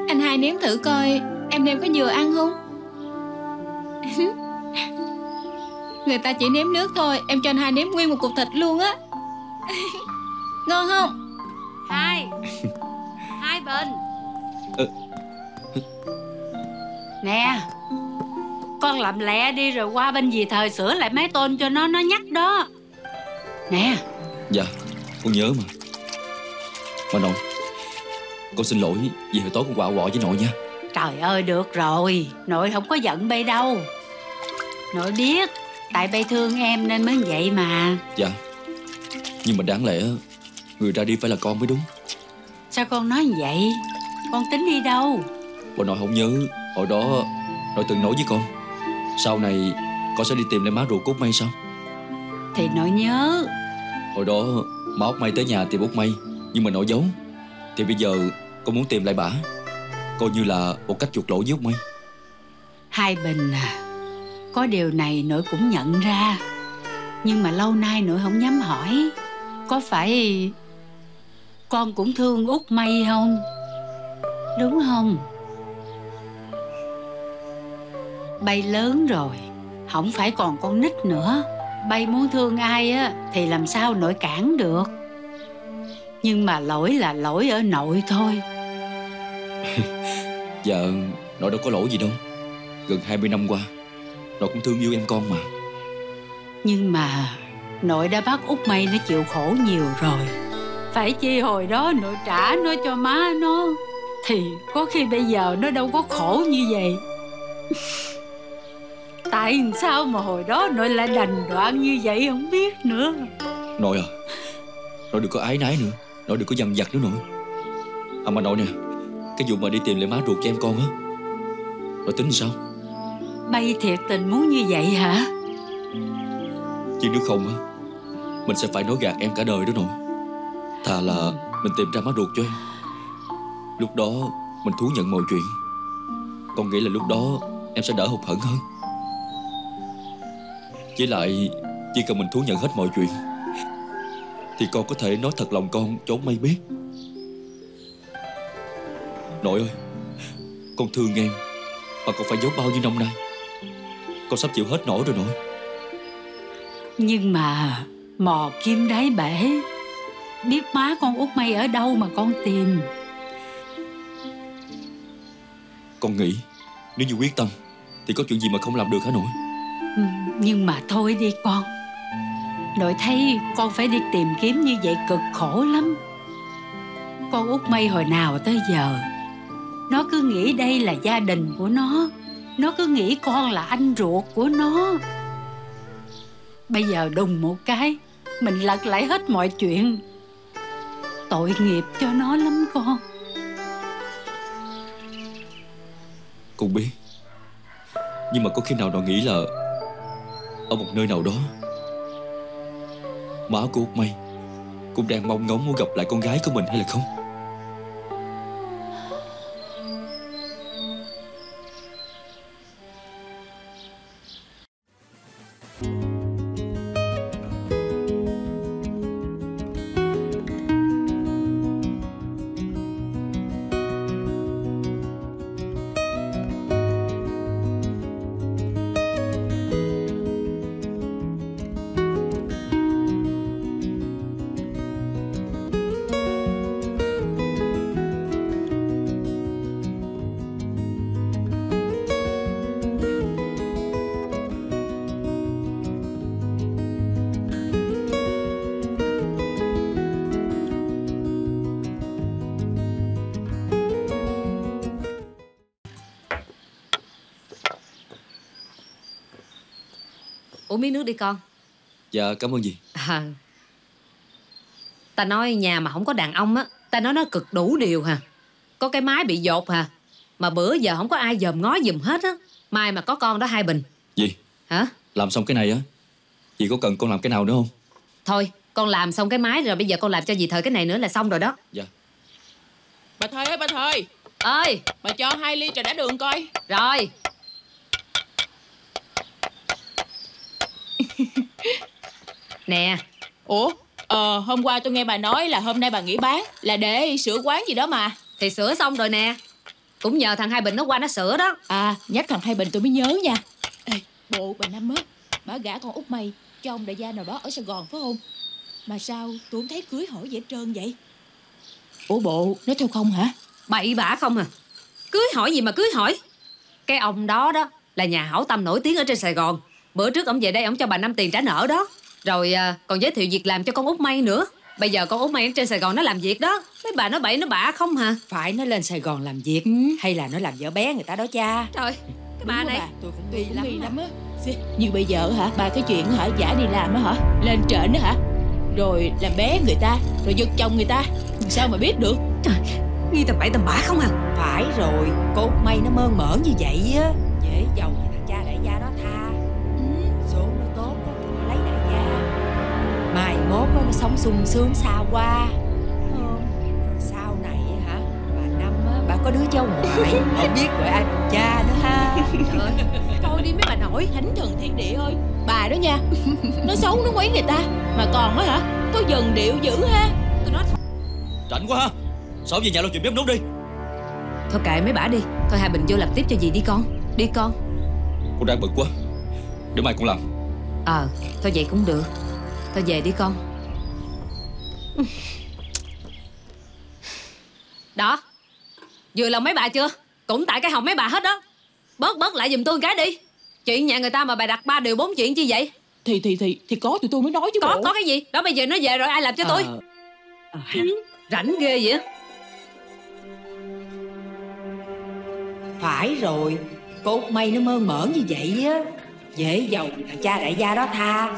Anh hai nếm thử coi em nêm có dừa ăn không. Người ta chỉ nếm nước thôi, em cho anh hai nếm nguyên một cục thịt luôn á. Ngon không hai? Hai Bình. Ừ. Nè, con làm lẹ đi rồi qua bên dì Thời sửa lại mái tôn cho nó, nó nhắc đó. Nè. Dạ, con nhớ mà. Bà nội, con xin lỗi vì hồi tối con quạo quọ với nội nha. Trời ơi, được rồi, nội không có giận bay đâu. Nội biết Tại bay thương em nên mới vậy mà. Dạ. Nhưng mà đáng lẽ người ra đi phải là con mới đúng. Sao con nói như vậy? Con tính đi đâu? Bà nội không nhớ. Hồi đó nội từng nói với con sau này con sẽ đi tìm lại má ruột của Út May sao? Thì nội nhớ. Hồi đó má Út May tới nhà tìm Út May, nhưng mà nội giấu. Thì bây giờ con muốn tìm lại bả, coi như là một cách chuộc lỗi với Út May. Hai Bình à, có điều này nội cũng nhận ra, nhưng mà lâu nay nội không dám hỏi. Có phải con cũng thương Út May không? Đúng không? Bay lớn rồi, không phải còn con nít nữa. Bay muốn thương ai á thì làm sao nội cản được. Nhưng mà lỗi là lỗi ở nội thôi. Dạ, nội đâu có lỗi gì đâu. Gần hai mươi năm qua nội cũng thương yêu em con mà. Nhưng mà nội đã bắt Út May nó chịu khổ nhiều rồi. Phải chi hồi đó nội trả nó cho má nó, thì có khi bây giờ nó đâu có khổ như vậy. Tại sao mà hồi đó nội lại đành đoạn như vậy không biết nữa. Nội à, nội đừng có ái nái nữa, nội đừng có dằn vặt nữa nội. À mà nội nè, cái vụ mà đi tìm lại má ruột cho em con á, nội tính sao? Bay thiệt tình muốn như vậy hả? Chứ nếu không á, mình sẽ phải nói gạt em cả đời đó nội. Thà là mình tìm ra má ruột cho em, lúc đó mình thú nhận mọi chuyện. Con nghĩ là lúc đó em sẽ đỡ hụt hẫng hơn. Với lại chỉ cần mình thú nhận hết mọi chuyện thì con có thể nói thật lòng con cho Út May biết. Nội ơi, con thương em mà con phải giấu bao nhiêu năm nay. Con sắp chịu hết nổi rồi nội. Nhưng mà mò kim đáy bể, biết má con Út May ở đâu mà con tìm. Con nghĩ nếu như quyết tâm thì có chuyện gì mà không làm được hả nội? Nhưng mà thôi đi con, nội thấy con phải đi tìm kiếm như vậy cực khổ lắm. Con Út May hồi nào tới giờ nó cứ nghĩ đây là gia đình của nó, nó cứ nghĩ con là anh ruột của nó. Bây giờ đùng một cái mình lật lại hết mọi chuyện, tội nghiệp cho nó lắm con. Con biết, nhưng mà có khi nào nó nghĩ là ở một nơi nào đó má của Út May cũng đang mong ngóng muốn gặp lại con gái của mình hay là không? Uống miếng nước đi con. Dạ cảm ơn dì. À, ta nói nhà mà không có đàn ông á, ta nói nó cực đủ điều hà. Có cái mái bị dột hà, mà bữa giờ không có ai dòm ngó giùm hết á. Mai mà có con đó Hai Bình. Dì hả? Làm xong cái này á, dì có cần con làm cái nào nữa không? Thôi con làm xong cái mái rồi, bây giờ con làm cho dì Thời cái này nữa là xong rồi đó. Dạ. Bà Thời ơi, bà Thời ơi, bà cho hai ly trà đá đường coi. Rồi. Nè. Ủa ờ, hôm qua tôi nghe bà nói là hôm nay bà nghỉ bán là để sửa quán gì đó mà. Thì sửa xong rồi nè, cũng nhờ thằng Hai Bình nó qua nó sửa đó. À, nhắc thằng Hai Bình tôi mới nhớ nha. Ê, bộ bà Năm á, bà gả con Út May cho ông đại gia nào đó ở Sài Gòn phải không? Mà sao tôi không thấy cưới hỏi gì hết trơn vậy? Ủa bộ nó theo không hả? Bậy bạ không à. Cưới hỏi gì mà cưới hỏi. Cái ông đó đó là nhà hảo tâm nổi tiếng ở trên Sài Gòn. Bữa trước ổng về đây ổng cho bà Năm tiền trả nợ đó. Rồi à, còn giới thiệu việc làm cho con Út May nữa. Bây giờ con Út May ở trên Sài Gòn nó làm việc đó. Mấy bà nó bậy nó bạ không hả? Phải nó lên Sài Gòn làm việc. Ừ. Hay là nó làm vợ bé người ta đó cha. Trời, cái bà này. Bà, tôi cũng nghi lắm, nghi lắm á. Như bây giờ hả, ba cái chuyện hả, giả đi làm á hả, lên trển á hả, rồi làm bé người ta, rồi giật chồng người ta, sao mà biết được. Trời, nghi tầm bậy tầm bạ không à. Phải rồi, cốt may nó mơn mởn như vậy á, dễ giàu thì thằng cha đại gia đó tha. Ừ, số nó tốt đó, thì nó lấy đại gia, mai mốt đó, nó sống sung sướng xa qua. Có đứa cháu ngoại không biết gọi ai bằng cha nữa ha. Trời, thôi đi mấy bà nội, thánh thần thiên địa ơi. Bà đó nha, nó xấu nó quấy người ta, mà còn á hả, có dần điệu dữ ha. Tôi nói rảnh quá ha, sao về nhà lo chuyện bếp nút đi. Thôi kệ mấy bả đi, thôi hai Bình vô làm tiếp cho dì đi con. Đi con, con đang bực quá, để mai con làm. Ờ, à, thôi vậy cũng được, thôi về đi con. Đó, vừa lòng mấy bà chưa? Cũng tại cái hồng mấy bà hết đó. Bớt bớt lại giùm tôi một cái đi. Chuyện nhà người ta mà bà đặt ba điều bốn chuyện chi vậy? Thì thì thì thì có tụi tôi mới nói chứ. Có bộ. Có cái gì? Đó bây giờ nó về rồi ai làm cho à... tôi? À... Rảnh ghê vậy. Phải rồi, cốt may nó mơn mởn như vậy á, dễ giàu thằng cha đại gia đó tha.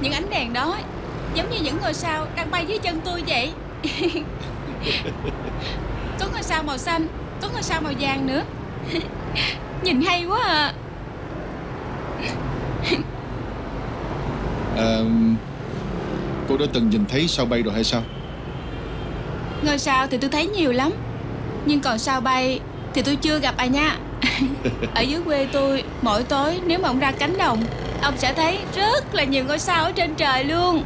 Những ánh đèn đó giống như những ngôi sao đang bay dưới chân tôi vậy. Có ngôi sao màu xanh, có ngôi sao màu vàng nữa. Nhìn hay quá à. À, cô đã từng nhìn thấy sao bay rồi hay sao? Ngôi sao thì tôi thấy nhiều lắm, nhưng còn sao bay thì tôi chưa gặp ai nha. Ở dưới quê tôi, mỗi tối nếu mà ông ra cánh đồng, ông sẽ thấy rất là nhiều ngôi sao ở trên trời luôn.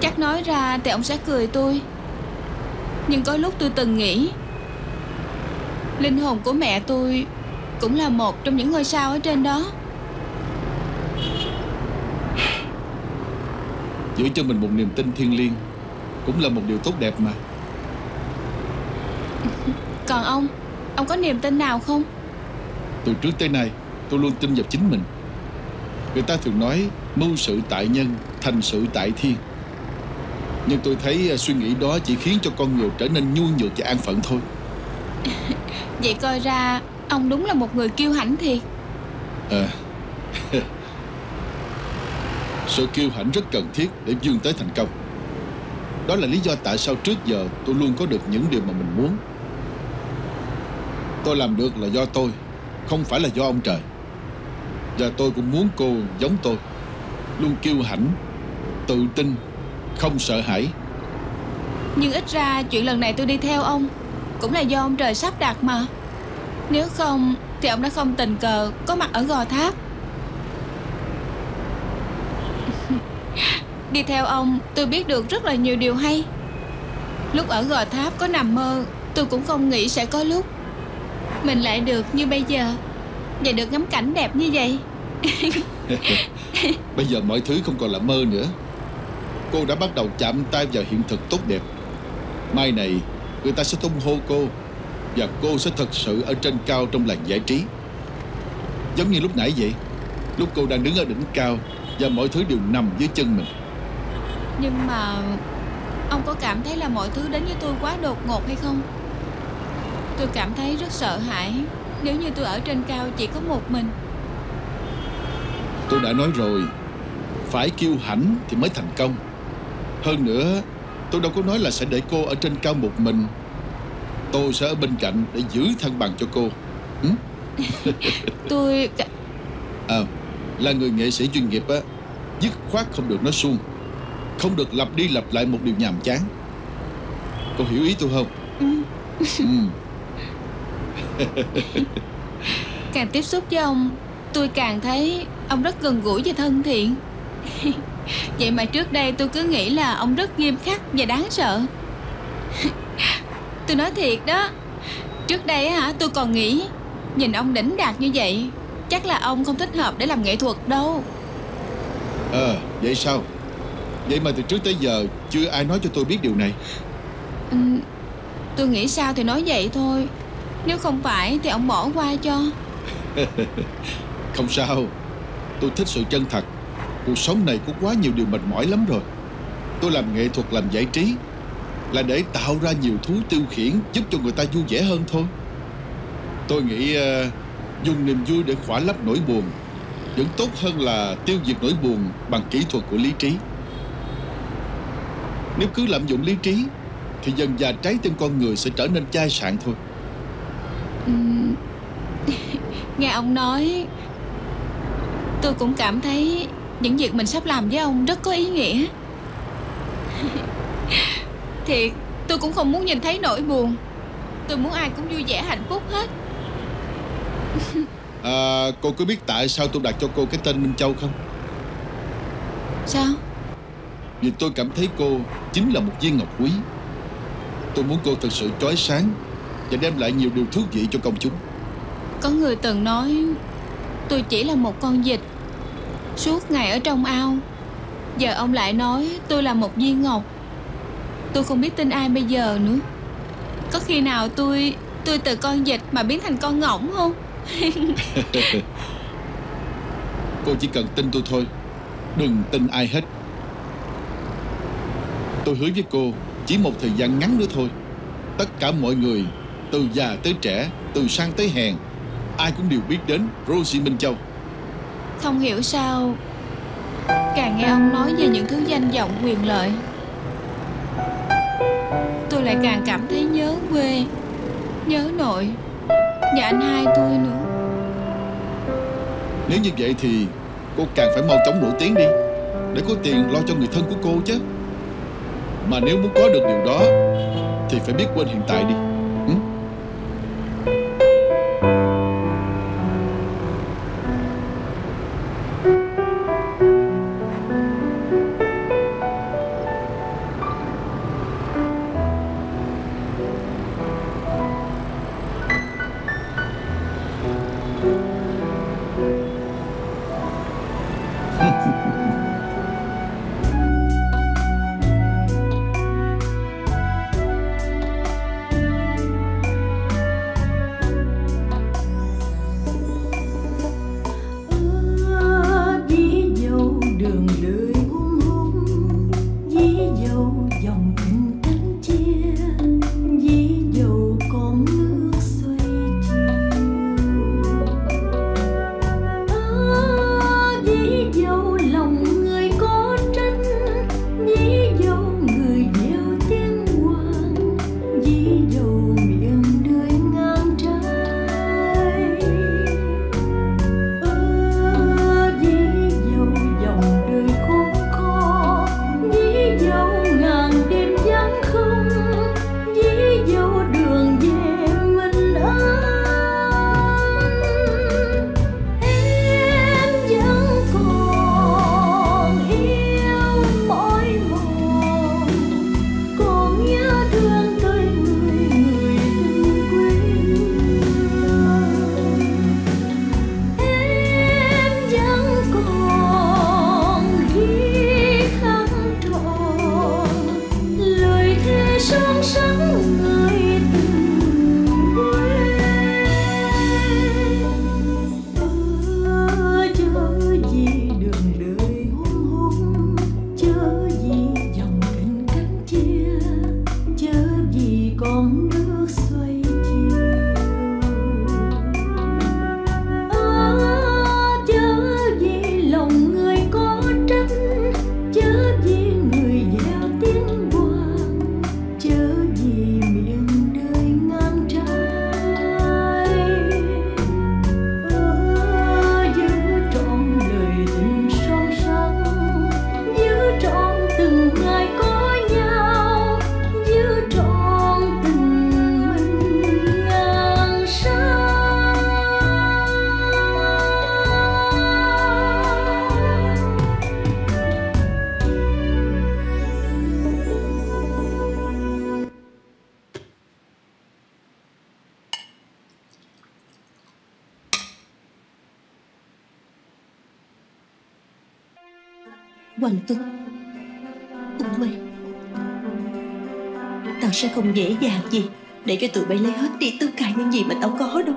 Chắc nói ra thì ông sẽ cười tôi, nhưng có lúc tôi từng nghĩ linh hồn của mẹ tôi cũng là một trong những ngôi sao ở trên đó. Giữ cho mình một niềm tin thiêng liêng cũng là một điều tốt đẹp mà. Còn ông, ông có niềm tin nào không? Từ trước tới nay tôi luôn tin vào chính mình. Người ta thường nói mưu sự tại nhân, thành sự tại thiên, nhưng tôi thấy suy nghĩ đó chỉ khiến cho con người trở nên nhu nhược và an phận thôi. Vậy coi ra ông đúng là một người kiêu hãnh thiệt à. Sự kiêu hãnh rất cần thiết để vươn tới thành công. Đó là lý do tại sao trước giờ tôi luôn có được những điều mà mình muốn. Tôi làm được là do tôi, không phải là do ông trời. Và tôi cũng muốn cô giống tôi, luôn kiêu hãnh, tự tin, không sợ hãi. Nhưng ít ra chuyện lần này tôi đi theo ông cũng là do ông trời sắp đặt mà. Nếu không thì ông đã không tình cờ có mặt ở Gò Tháp. Đi theo ông tôi biết được rất là nhiều điều hay. Lúc ở Gò Tháp có nằm mơ, tôi cũng không nghĩ sẽ có lúc mình lại được như bây giờ, và được ngắm cảnh đẹp như vậy. Bây giờ mọi thứ không còn là mơ nữa. Cô đã bắt đầu chạm tay vào hiện thực tốt đẹp. Mai này người ta sẽ tung hô cô, và cô sẽ thật sự ở trên cao trong làng giải trí. Giống như lúc nãy vậy, lúc cô đang đứng ở đỉnh cao và mọi thứ đều nằm dưới chân mình. Nhưng mà ông có cảm thấy là mọi thứ đến với tôi quá đột ngột hay không? Tôi cảm thấy rất sợ hãi nếu như tôi ở trên cao chỉ có một mình. Tôi đã nói rồi, phải kiêu hãnh thì mới thành công. Hơn nữa, tôi đâu có nói là sẽ để cô ở trên cao một mình. Tôi sẽ ở bên cạnh để giữ thăng bằng cho cô. ừ? Tôi... À, là người nghệ sĩ chuyên nghiệp á, dứt khoát không được nói suông, không được lặp đi lặp lại một điều nhàm chán. Cô hiểu ý tôi không? Ừ. ừ. Càng tiếp xúc với ông, tôi càng thấy ông rất gần gũi và thân thiện. Vậy mà trước đây tôi cứ nghĩ là ông rất nghiêm khắc và đáng sợ. Tôi nói thiệt đó. Trước đây hả, tôi còn nghĩ nhìn ông đỉnh đạt như vậy, chắc là ông không thích hợp để làm nghệ thuật đâu. Ờ, à, vậy sao? Vậy mà từ trước tới giờ chưa ai nói cho tôi biết điều này. Ừ, tôi nghĩ sao thì nói vậy thôi. Nếu không phải thì ông bỏ qua cho. Không sao. Tôi thích sự chân thật. Cuộc sống này có quá nhiều điều mệt mỏi lắm rồi. Tôi làm nghệ thuật, làm giải trí là để tạo ra nhiều thú tiêu khiển, giúp cho người ta vui vẻ hơn thôi. Tôi nghĩ uh, dùng niềm vui để khỏa lấp nỗi buồn vẫn tốt hơn là tiêu diệt nỗi buồn bằng kỹ thuật của lý trí. Nếu cứ lạm dụng lý trí thì dần dà trái tim con người sẽ trở nên chai sạn thôi. Ừ. Nghe ông nói, tôi cũng cảm thấy những việc mình sắp làm với ông rất có ý nghĩa. Thiệt, tôi cũng không muốn nhìn thấy nỗi buồn. Tôi muốn ai cũng vui vẻ hạnh phúc hết. À, cô có biết tại sao tôi đặt cho cô cái tên Minh Châu không? Sao? Vì tôi cảm thấy cô chính là một viên ngọc quý. Tôi muốn cô thật sự chói sáng và đem lại nhiều điều thú vị cho công chúng. Có người từng nói tôi chỉ là một con vịt suốt ngày ở trong ao. Giờ ông lại nói tôi là một viên ngọc. Tôi không biết tin ai bây giờ nữa. Có khi nào tôi tôi từ con vịt mà biến thành con ngỗng không? Cô chỉ cần tin tôi thôi, đừng tin ai hết. Tôi hứa với cô, chỉ một thời gian ngắn nữa thôi, tất cả mọi người, từ già tới trẻ, từ sang tới hèn, ai cũng đều biết đến Rosie Minh Châu. Không hiểu sao, càng nghe ông nói về những thứ danh vọng quyền lợi, tôi lại càng cảm thấy nhớ quê, nhớ nội và anh hai tôi nữa. Nếu như vậy thì cô càng phải mau chóng nổi tiếng đi, để có tiền lo cho người thân của cô chứ. Mà nếu muốn có được điều đó thì phải biết quên hiện tại đi. ừ? Đời Hoàng Tuấn, ông Huê, tao sẽ không dễ dàng gì để cho tụi bay lấy hết đi tất cả những gì mà tao có đâu.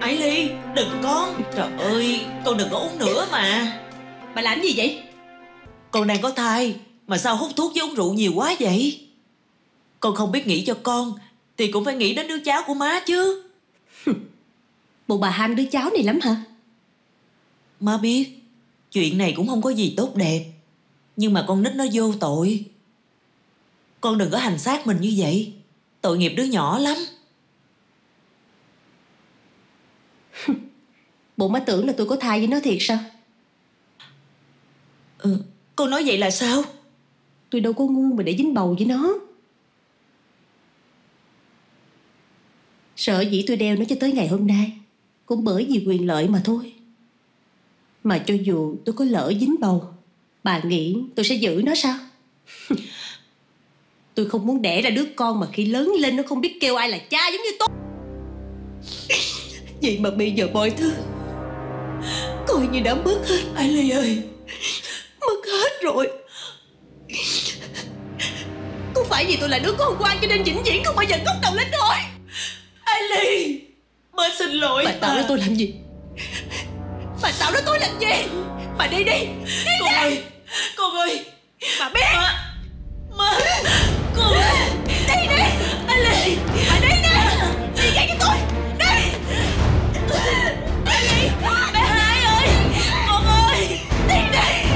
Ái Ly, đừng con. Trời ơi, con đừng có uống nữa mà. Bà làm gì vậy? Con đang có thai mà sao hút thuốc với uống rượu nhiều quá vậy? Con không biết nghĩ cho con thì cũng phải nghĩ đến đứa cháu của má chứ. Bộ bà ham đứa cháu này lắm hả? Má biết chuyện này cũng không có gì tốt đẹp, nhưng mà con nít nó vô tội. Con đừng có hành xác mình như vậy, tội nghiệp đứa nhỏ lắm. Bộ má tưởng là tôi có thai với nó thiệt sao? Ừ, cô nói vậy là sao? Tôi đâu có ngu mà để dính bầu với nó. Sợ dĩ tôi đeo nó cho tới ngày hôm nay cũng bởi vì quyền lợi mà thôi. Mà cho dù tôi có lỡ dính bầu, bà nghĩ tôi sẽ giữ nó sao? Tôi không muốn đẻ ra đứa con mà khi lớn lên nó không biết kêu ai là cha giống như tôi. Vậy mà bây giờ mọi thứ coi như đã mất hết. Ái Ly ơi, mất hết rồi. Có phải vì tôi là đứa con hôm qua cho nên vĩnh viễn không bao giờ ngóc đầu lên thôi? Ái Ly, bà xin lỗi. Bà, bà tạo ra tôi làm gì? Bà tạo ra tôi làm gì? Bà đi đi, đi Con đi. ơi, con ơi. Bà biết mà. Mà. Con ơi. Đi đi Ái Ly, bà đi đi. Đi ngay cho tôi. Đi Ái Ly. Bé Hai ơi, con ơi. Đi đi.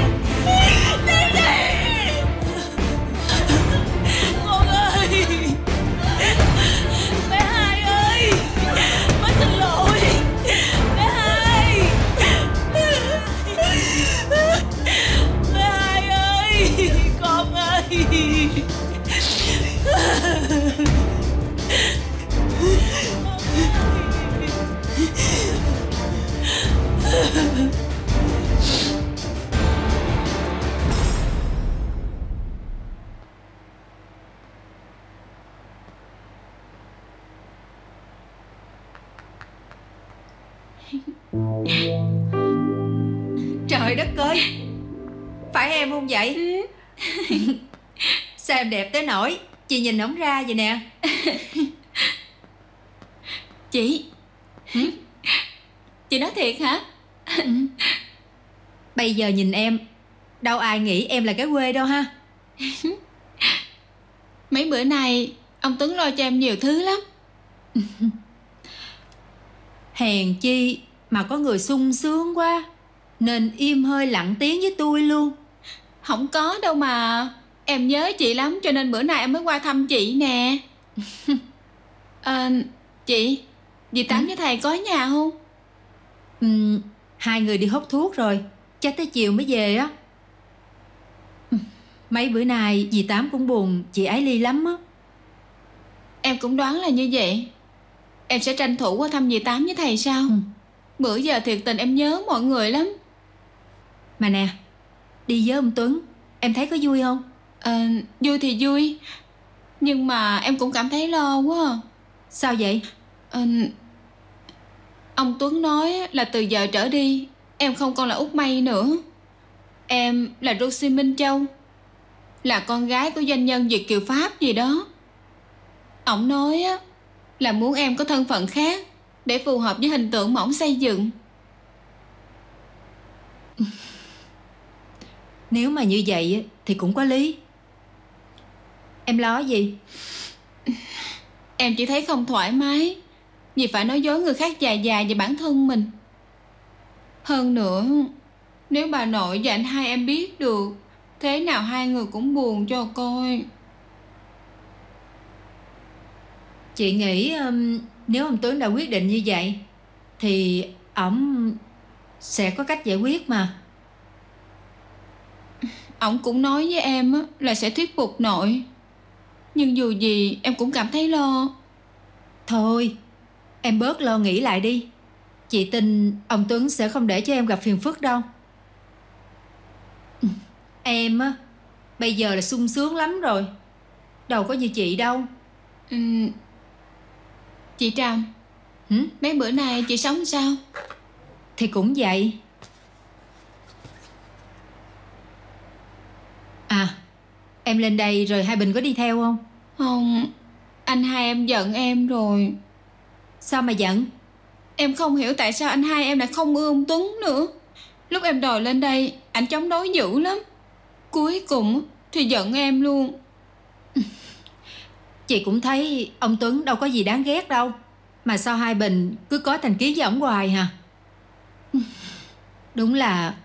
Trời đất ơi, phải em không vậy? Ừ. Sao em đẹp tới nỗi chị nhìn ổng ra vậy nè? Chị ừ? Chị nói thiệt hả? Ừ. Bây giờ nhìn em, đâu ai nghĩ em là cái quê đâu ha. Mấy bữa nay ông Tuấn lo cho em nhiều thứ lắm. Hèn chi mà có người sung sướng quá nên im hơi lặng tiếng với tôi luôn. Không có đâu mà, em nhớ chị lắm cho nên bữa nay em mới qua thăm chị nè. À, chị, dì Tám với thầy có nhà không? Ừ, hai người đi hút thuốc rồi, chắc tới chiều mới về á. Mấy bữa nay dì Tám cũng buồn chị Ái Ly lắm á. Em cũng đoán là như vậy. Em sẽ tranh thủ qua thăm dì Tám với thầy sao? Ừ. Bữa giờ thiệt tình em nhớ mọi người lắm. Mà nè, đi với ông Tuấn, em thấy có vui không? À, vui thì vui, nhưng mà em cũng cảm thấy lo quá. Sao vậy? À, ông Tuấn nói là từ giờ trở đi em không còn là Út May nữa. Em là Rosie Minh Châu, là con gái của doanh nhân Việt Kiều Pháp gì đó. Ông nói là muốn em có thân phận khác để phù hợp với hình tượng mà ông xây dựng. Nếu mà như vậy thì cũng có lý. Em lo gì? Em chỉ thấy không thoải mái vì phải nói dối người khác dài dài về bản thân mình. Hơn nữa, nếu bà nội và anh hai em biết được, thế nào hai người cũng buồn cho coi. Chị nghĩ um, nếu ông Tuấn đã quyết định như vậy thì ổng sẽ có cách giải quyết mà. Ổng cũng nói với em là sẽ thuyết phục nội, nhưng dù gì em cũng cảm thấy lo. Thôi, em bớt lo nghĩ lại đi. Chị tin ông Tuấn sẽ không để cho em gặp phiền phức đâu. Em á, Bây giờ là sung sướng lắm rồi. Đâu có như chị đâu. Ừ. Chị Tràm, ừ? Mấy bữa nay chị sống sao? Thì cũng vậy. À, em lên đây rồi hai Bình có đi theo không? Không, anh hai em giận em rồi. Sao mà giận? Em không hiểu tại sao anh hai em lại không ưa ông Tuấn nữa. Lúc em đòi lên đây, anh chống đối dữ lắm. Cuối cùng thì giận em luôn. Chị cũng thấy ông Tuấn đâu có gì đáng ghét đâu. Mà sao hai Bình cứ có thành kiến với ổng hoài hả? Đúng là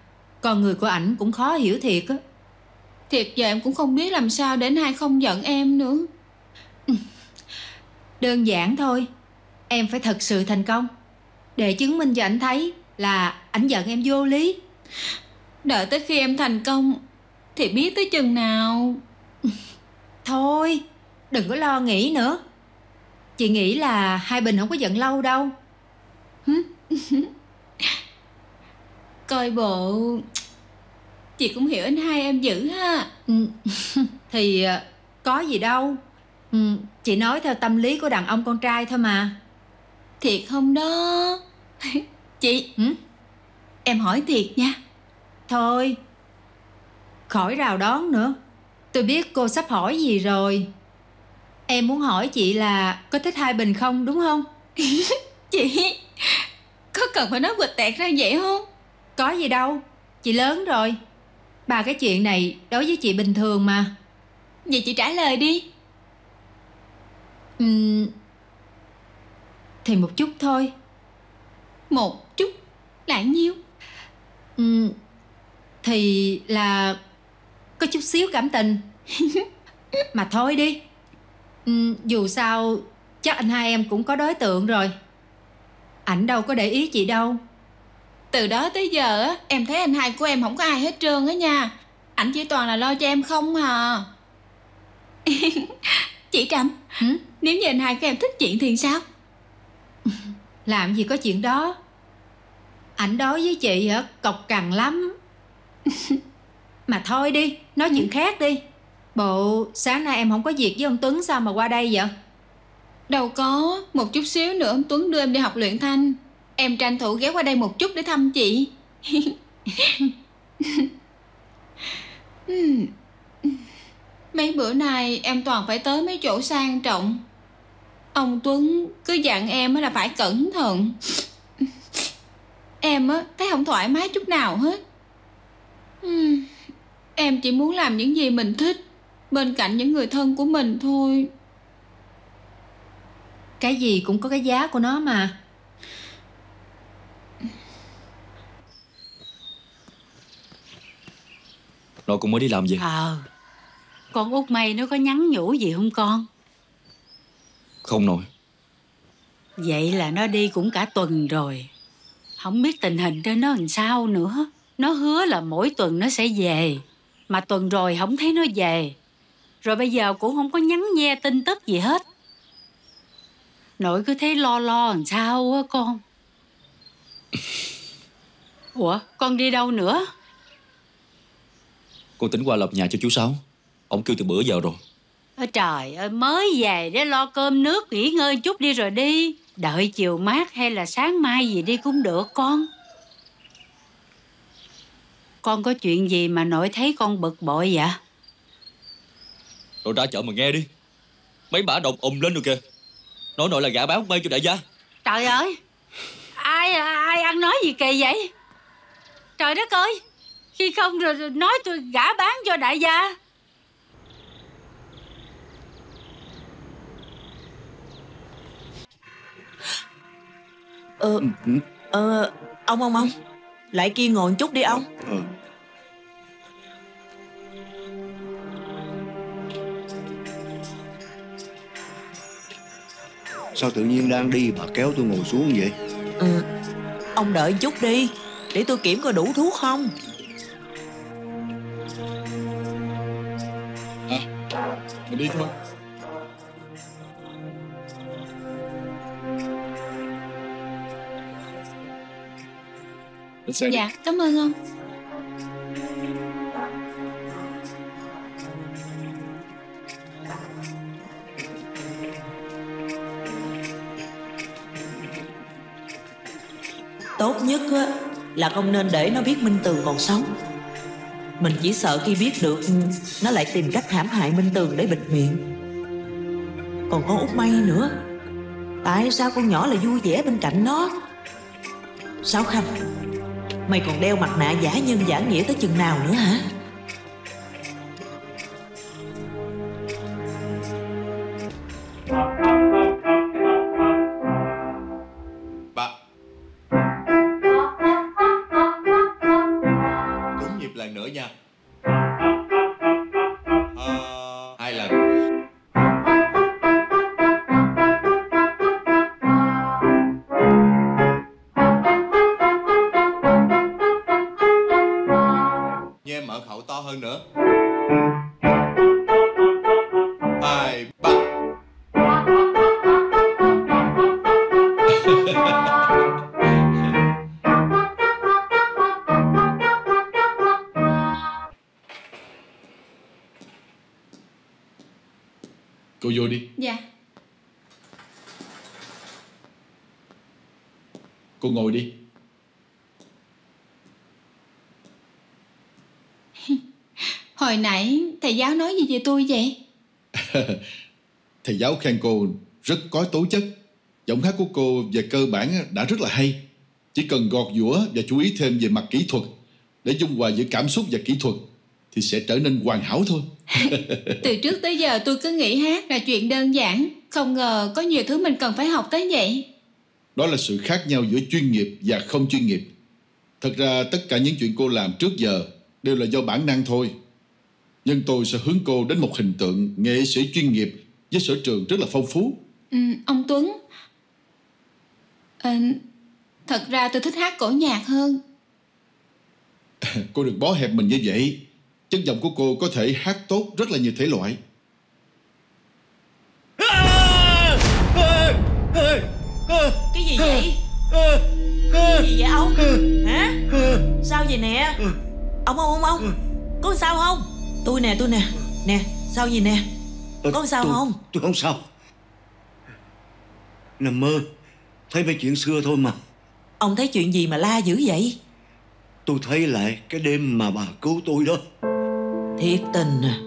con người của ảnh cũng khó hiểu thiệt á. Thiệt giờ em cũng không biết làm sao để anh hai không giận em nữa. Đơn giản thôi. Em phải thật sự thành công để chứng minh cho ảnh thấy là ảnh giận em vô lý. Đợi tới khi em thành công thì biết tới chừng nào. Thôi đừng có lo nghĩ nữa. Chị nghĩ là hai Bình không có giận lâu đâu. Coi bộ chị cũng hiểu anh hai em dữ ha. Thì có gì đâu. Chị nói theo tâm lý của đàn ông con trai thôi mà. Thiệt không đó? Chị, ừ? Em hỏi thiệt nha. Thôi, khỏi rào đón nữa. Tôi biết cô sắp hỏi gì rồi. Em muốn hỏi chị là có thích hai Bình không, đúng không? Chị, có cần phải nói quịch tẹt ra vậy không? Có gì đâu, chị lớn rồi. Ba cái chuyện này đối với chị bình thường mà. Vậy chị trả lời đi. Uhm, thì một chút thôi. Một chút là nhiêu? Uhm, thì là có chút xíu cảm tình. Mà thôi đi. Uhm, dù sao chắc anh hai em cũng có đối tượng rồi. Ảnh đâu có để ý chị đâu. Từ đó tới giờ á, em thấy anh hai của em không có ai hết trơn á nha. Ảnh chỉ toàn là lo cho em không à. Chị Trâm, ừ? Nếu như anh hai của em thích chuyện thì sao? Làm gì có chuyện đó. Ảnh đối với chị hả, cọc cằn lắm. Mà thôi đi, nói chuyện khác đi. Bộ sáng nay em không có việc với ông Tuấn sao mà qua đây vậy? Đâu có, một chút xíu nữa ông Tuấn đưa em đi học luyện thanh. Em tranh thủ ghé qua đây một chút để thăm chị. Mấy bữa nay em toàn phải tới mấy chỗ sang trọng. Ông Tuấn cứ dặn em là phải cẩn thận. Em thấy không thoải mái chút nào hết. Em chỉ muốn làm những gì mình thích, bên cạnh những người thân của mình thôi. Cái gì cũng có cái giá của nó mà. Nội cũng mới đi làm gì? Ờ à, con út mày nó có nhắn nhủ gì không con? Không nội. Vậy là nó đi cũng cả tuần rồi. Không biết tình hình trên nó làm sao nữa. Nó hứa là mỗi tuần nó sẽ về. Mà tuần rồi không thấy nó về. Rồi bây giờ cũng không có nhắn nghe tin tức gì hết. Nội cứ thấy lo lo làm sao á con. Ủa con đi đâu nữa? Con tính qua lập nhà cho chú Sáu. Ông kêu từ bữa giờ rồi. Ôi trời ơi, mới về để lo cơm nước, nghỉ ngơi chút đi rồi đi. Đợi chiều mát hay là sáng mai gì đi cũng được con. Con có chuyện gì mà nội thấy con bực bội vậy? Nội ra chợ mà nghe đi. Mấy bả đồng ùm lên rồi kìa. Nói nội là gã bán mê cho đại gia. Trời ơi, ai ai ăn nói gì kỳ vậy? Trời đất ơi, khi không rồi nói tôi gã bán cho đại gia. Ờ, ờ, ông ông ông lại kia ngồi một chút đi ông. Ừ. Sao tự nhiên đang đi bà kéo tôi ngồi xuống vậy? Ừ. Ông đợi một chút đi, để tôi kiểm coi đủ thuốc không. À, mình đi thôi. Dạ, cảm ơn ông. tốt nhất là không nên để nó biết Minh Tường còn sống. Mình chỉ sợ khi biết được nó lại tìm cách hãm hại Minh Tường để bịt miệng. Còn con Út May nữa, tại sao con nhỏ lại vui vẻ bên cạnh nó? Sáu Khanh, mày còn đeo mặt nạ giả nhân giả nghĩa tới chừng nào nữa hả? Cô vô đi. Dạ. Cô ngồi đi. Hồi nãy thầy giáo nói gì về tôi vậy? Thầy giáo khen cô rất có tố chất. Giọng hát của cô về cơ bản đã rất là hay. Chỉ cần gọt giũa và chú ý thêm về mặt kỹ thuật, để dung hòa giữa cảm xúc và kỹ thuật, thì sẽ trở nên hoàn hảo thôi. Từ trước tới giờ tôi cứ nghĩ hát là chuyện đơn giản, không ngờ có nhiều thứ mình cần phải học tới vậy. Đó là sự khác nhau giữa chuyên nghiệp và không chuyên nghiệp. Thật ra tất cả những chuyện cô làm trước giờ đều là do bản năng thôi. Nhưng tôi sẽ hướng cô đến một hình tượng nghệ sĩ chuyên nghiệp với sở trường rất là phong phú. Ừ, ông Tuấn, à, thật ra tôi thích hát cổ nhạc hơn. Cô đừng bó hẹp mình như vậy. Chất giọng của cô có thể hát tốt rất là nhiều thể loại. Cái gì vậy? Cái gì vậy ông? Hả? Sao vậy nè? Ông ông ông ông, có sao không? Tôi nè, tôi nè. Nè, sao gì nè? Có sao tôi, không? Tôi không sao. Nằm mơ, thấy mấy chuyện xưa thôi mà. Ông thấy chuyện gì mà la dữ vậy? Tôi thấy lại cái đêm mà bà cứu tôi đó. Thiệt tình à,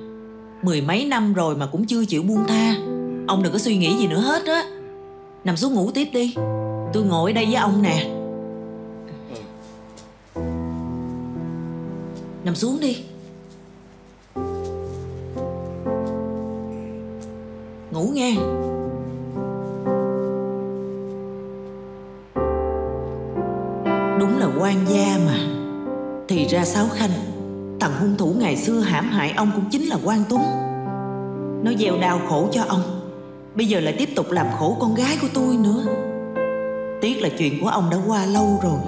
mười mấy năm rồi mà cũng chưa chịu buông tha. Ông đừng có suy nghĩ gì nữa hết á. Nằm xuống ngủ tiếp đi. Tôi ngồi ở đây với ông nè. Nằm xuống đi. Ngủ nghe. Đúng là quan gia mà. Thì ra Sáu Khanh, thằng hung thủ ngày xưa hãm hại ông cũng chính là Quang Tuấn. Nó gieo đau khổ cho ông, bây giờ lại tiếp tục làm khổ con gái của tôi nữa. Tiếc là chuyện của ông đã qua lâu rồi,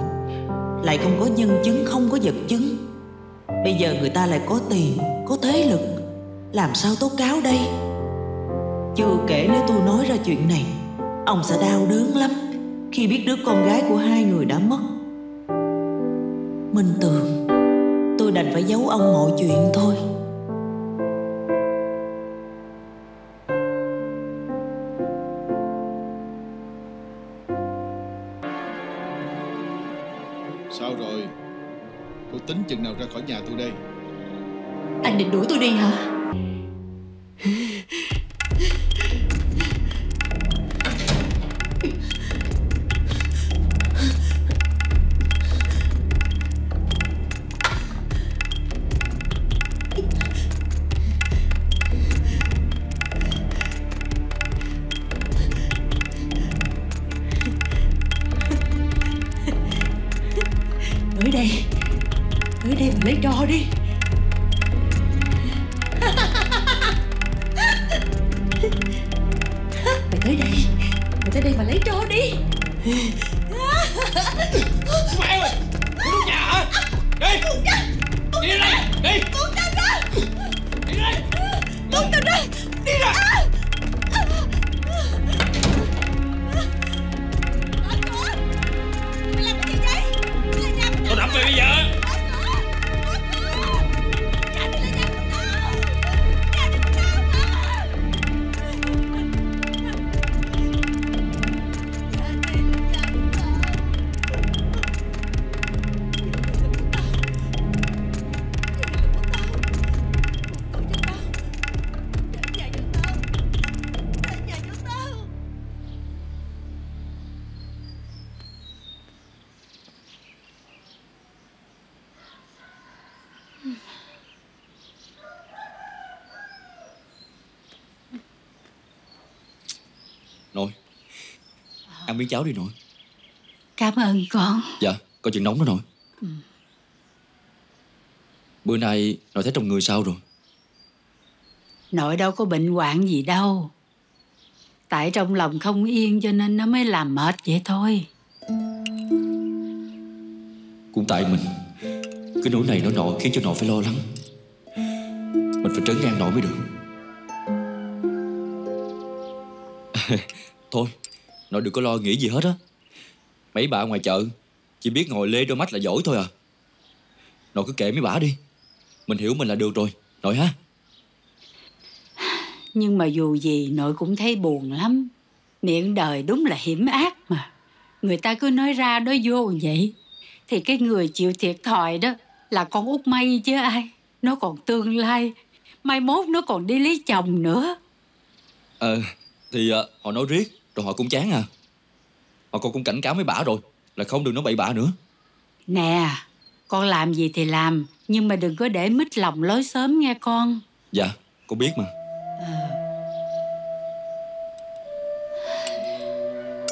lại không có nhân chứng, không có vật chứng. Bây giờ người ta lại có tiền, có thế lực, làm sao tố cáo đây? Chưa kể nếu tôi nói ra chuyện này, ông sẽ đau đớn lắm khi biết đứa con gái của hai người đã mất. Minh Tường, tôi đành phải giấu ông mọi chuyện thôi. Sao rồi? Cô tính chừng nào ra khỏi nhà tôi đây? Anh định đuổi tôi đi hả? Nội, ăn miếng cháo đi nội. Cảm ơn con. Dạ, có chuyện nóng đó nội. Ừ. Bữa nay nội thấy trong người sao rồi? Nội đâu có bệnh hoạn gì đâu. Tại trong lòng không yên cho nên nó mới làm mệt vậy thôi. Cũng tại mình. Cái nỗi này nỗi nọ khiến cho nội phải lo lắng. Mình phải trấn an nội mới được. Thôi, nội đừng có lo nghĩ gì hết á. Mấy bà ngoài chợ chỉ biết ngồi lê đôi mắt là giỏi thôi à. Nội cứ kệ mấy bà đi. Mình hiểu mình là được rồi, nội ha. Nhưng mà dù gì nội cũng thấy buồn lắm. Miệng đời đúng là hiểm ác mà. Người ta cứ nói ra nói vô vậy, thì cái người chịu thiệt thòi đó là con út Mây chứ ai. Nó còn tương lai, mai mốt nó còn đi lấy chồng nữa. Ờ à, Thì à, họ nói riết rồi họ cũng chán à. Họ còn cũng cảnh cáo mấy bả rồi là không được nói bậy bạ nữa. Nè, con làm gì thì làm, nhưng mà đừng có để mít lòng lối xóm nghe con. Dạ, con biết mà. À.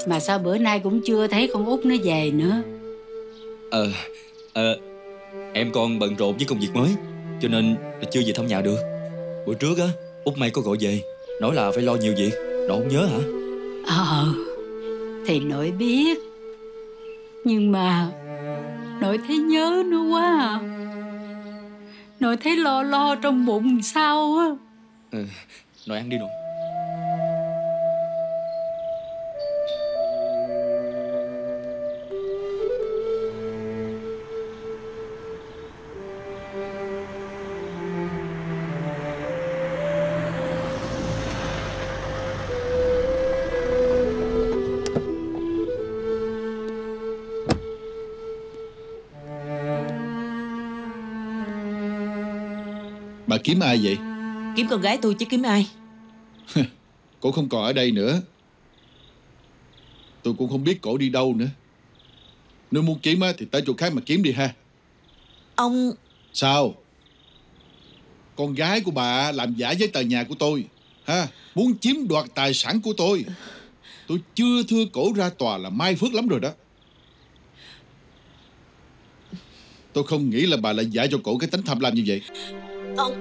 Mà sao bữa nay cũng chưa thấy con út nó về nữa? Ờ, à, à, em con bận rộn với công việc mới cho nên là chưa về thăm nhà được. Bữa trước á, Út Mây có gọi về, nói là phải lo nhiều việc. Nội không nhớ hả? Ờ, thì nội biết. Nhưng mà nội thấy nhớ nó quá à. Nội thấy lo lo trong bụng sao á. Ừ, nội ăn đi nội. Bà kiếm ai vậy? Kiếm con gái tôi chứ kiếm ai. Cổ không còn ở đây nữa. Tôi cũng không biết cổ đi đâu nữa. Nếu muốn kiếm thì tới chỗ khác mà kiếm đi ha. Ông... Sao? Con gái của bà làm giả giấy tờ nhà của tôi ha, muốn chiếm đoạt tài sản của tôi. Tôi chưa thưa cổ ra tòa là mai phước lắm rồi đó. Tôi không nghĩ là bà lại dạy cho cổ cái tính tham lam như vậy. Ông...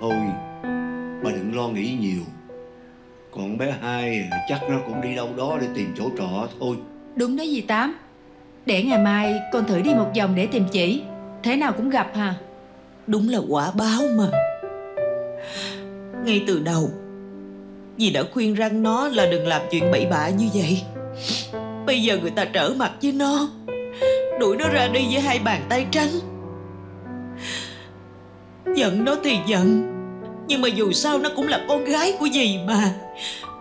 Thôi, bà đừng lo nghĩ nhiều. Còn bé Hai chắc nó cũng đi đâu đó để tìm chỗ trọ thôi. Đúng đó dì Tám. Để ngày mai con thử đi một vòng để tìm chỉ. Thế nào cũng gặp hả? Đúng là quả báo mà. Ngay từ đầu dì đã khuyên răng nó là đừng làm chuyện bậy bạ như vậy. Bây giờ người ta trở mặt với nó, đuổi nó ra đi với hai bàn tay trắng. Giận nó thì giận, nhưng mà dù sao nó cũng là con gái của dì mà.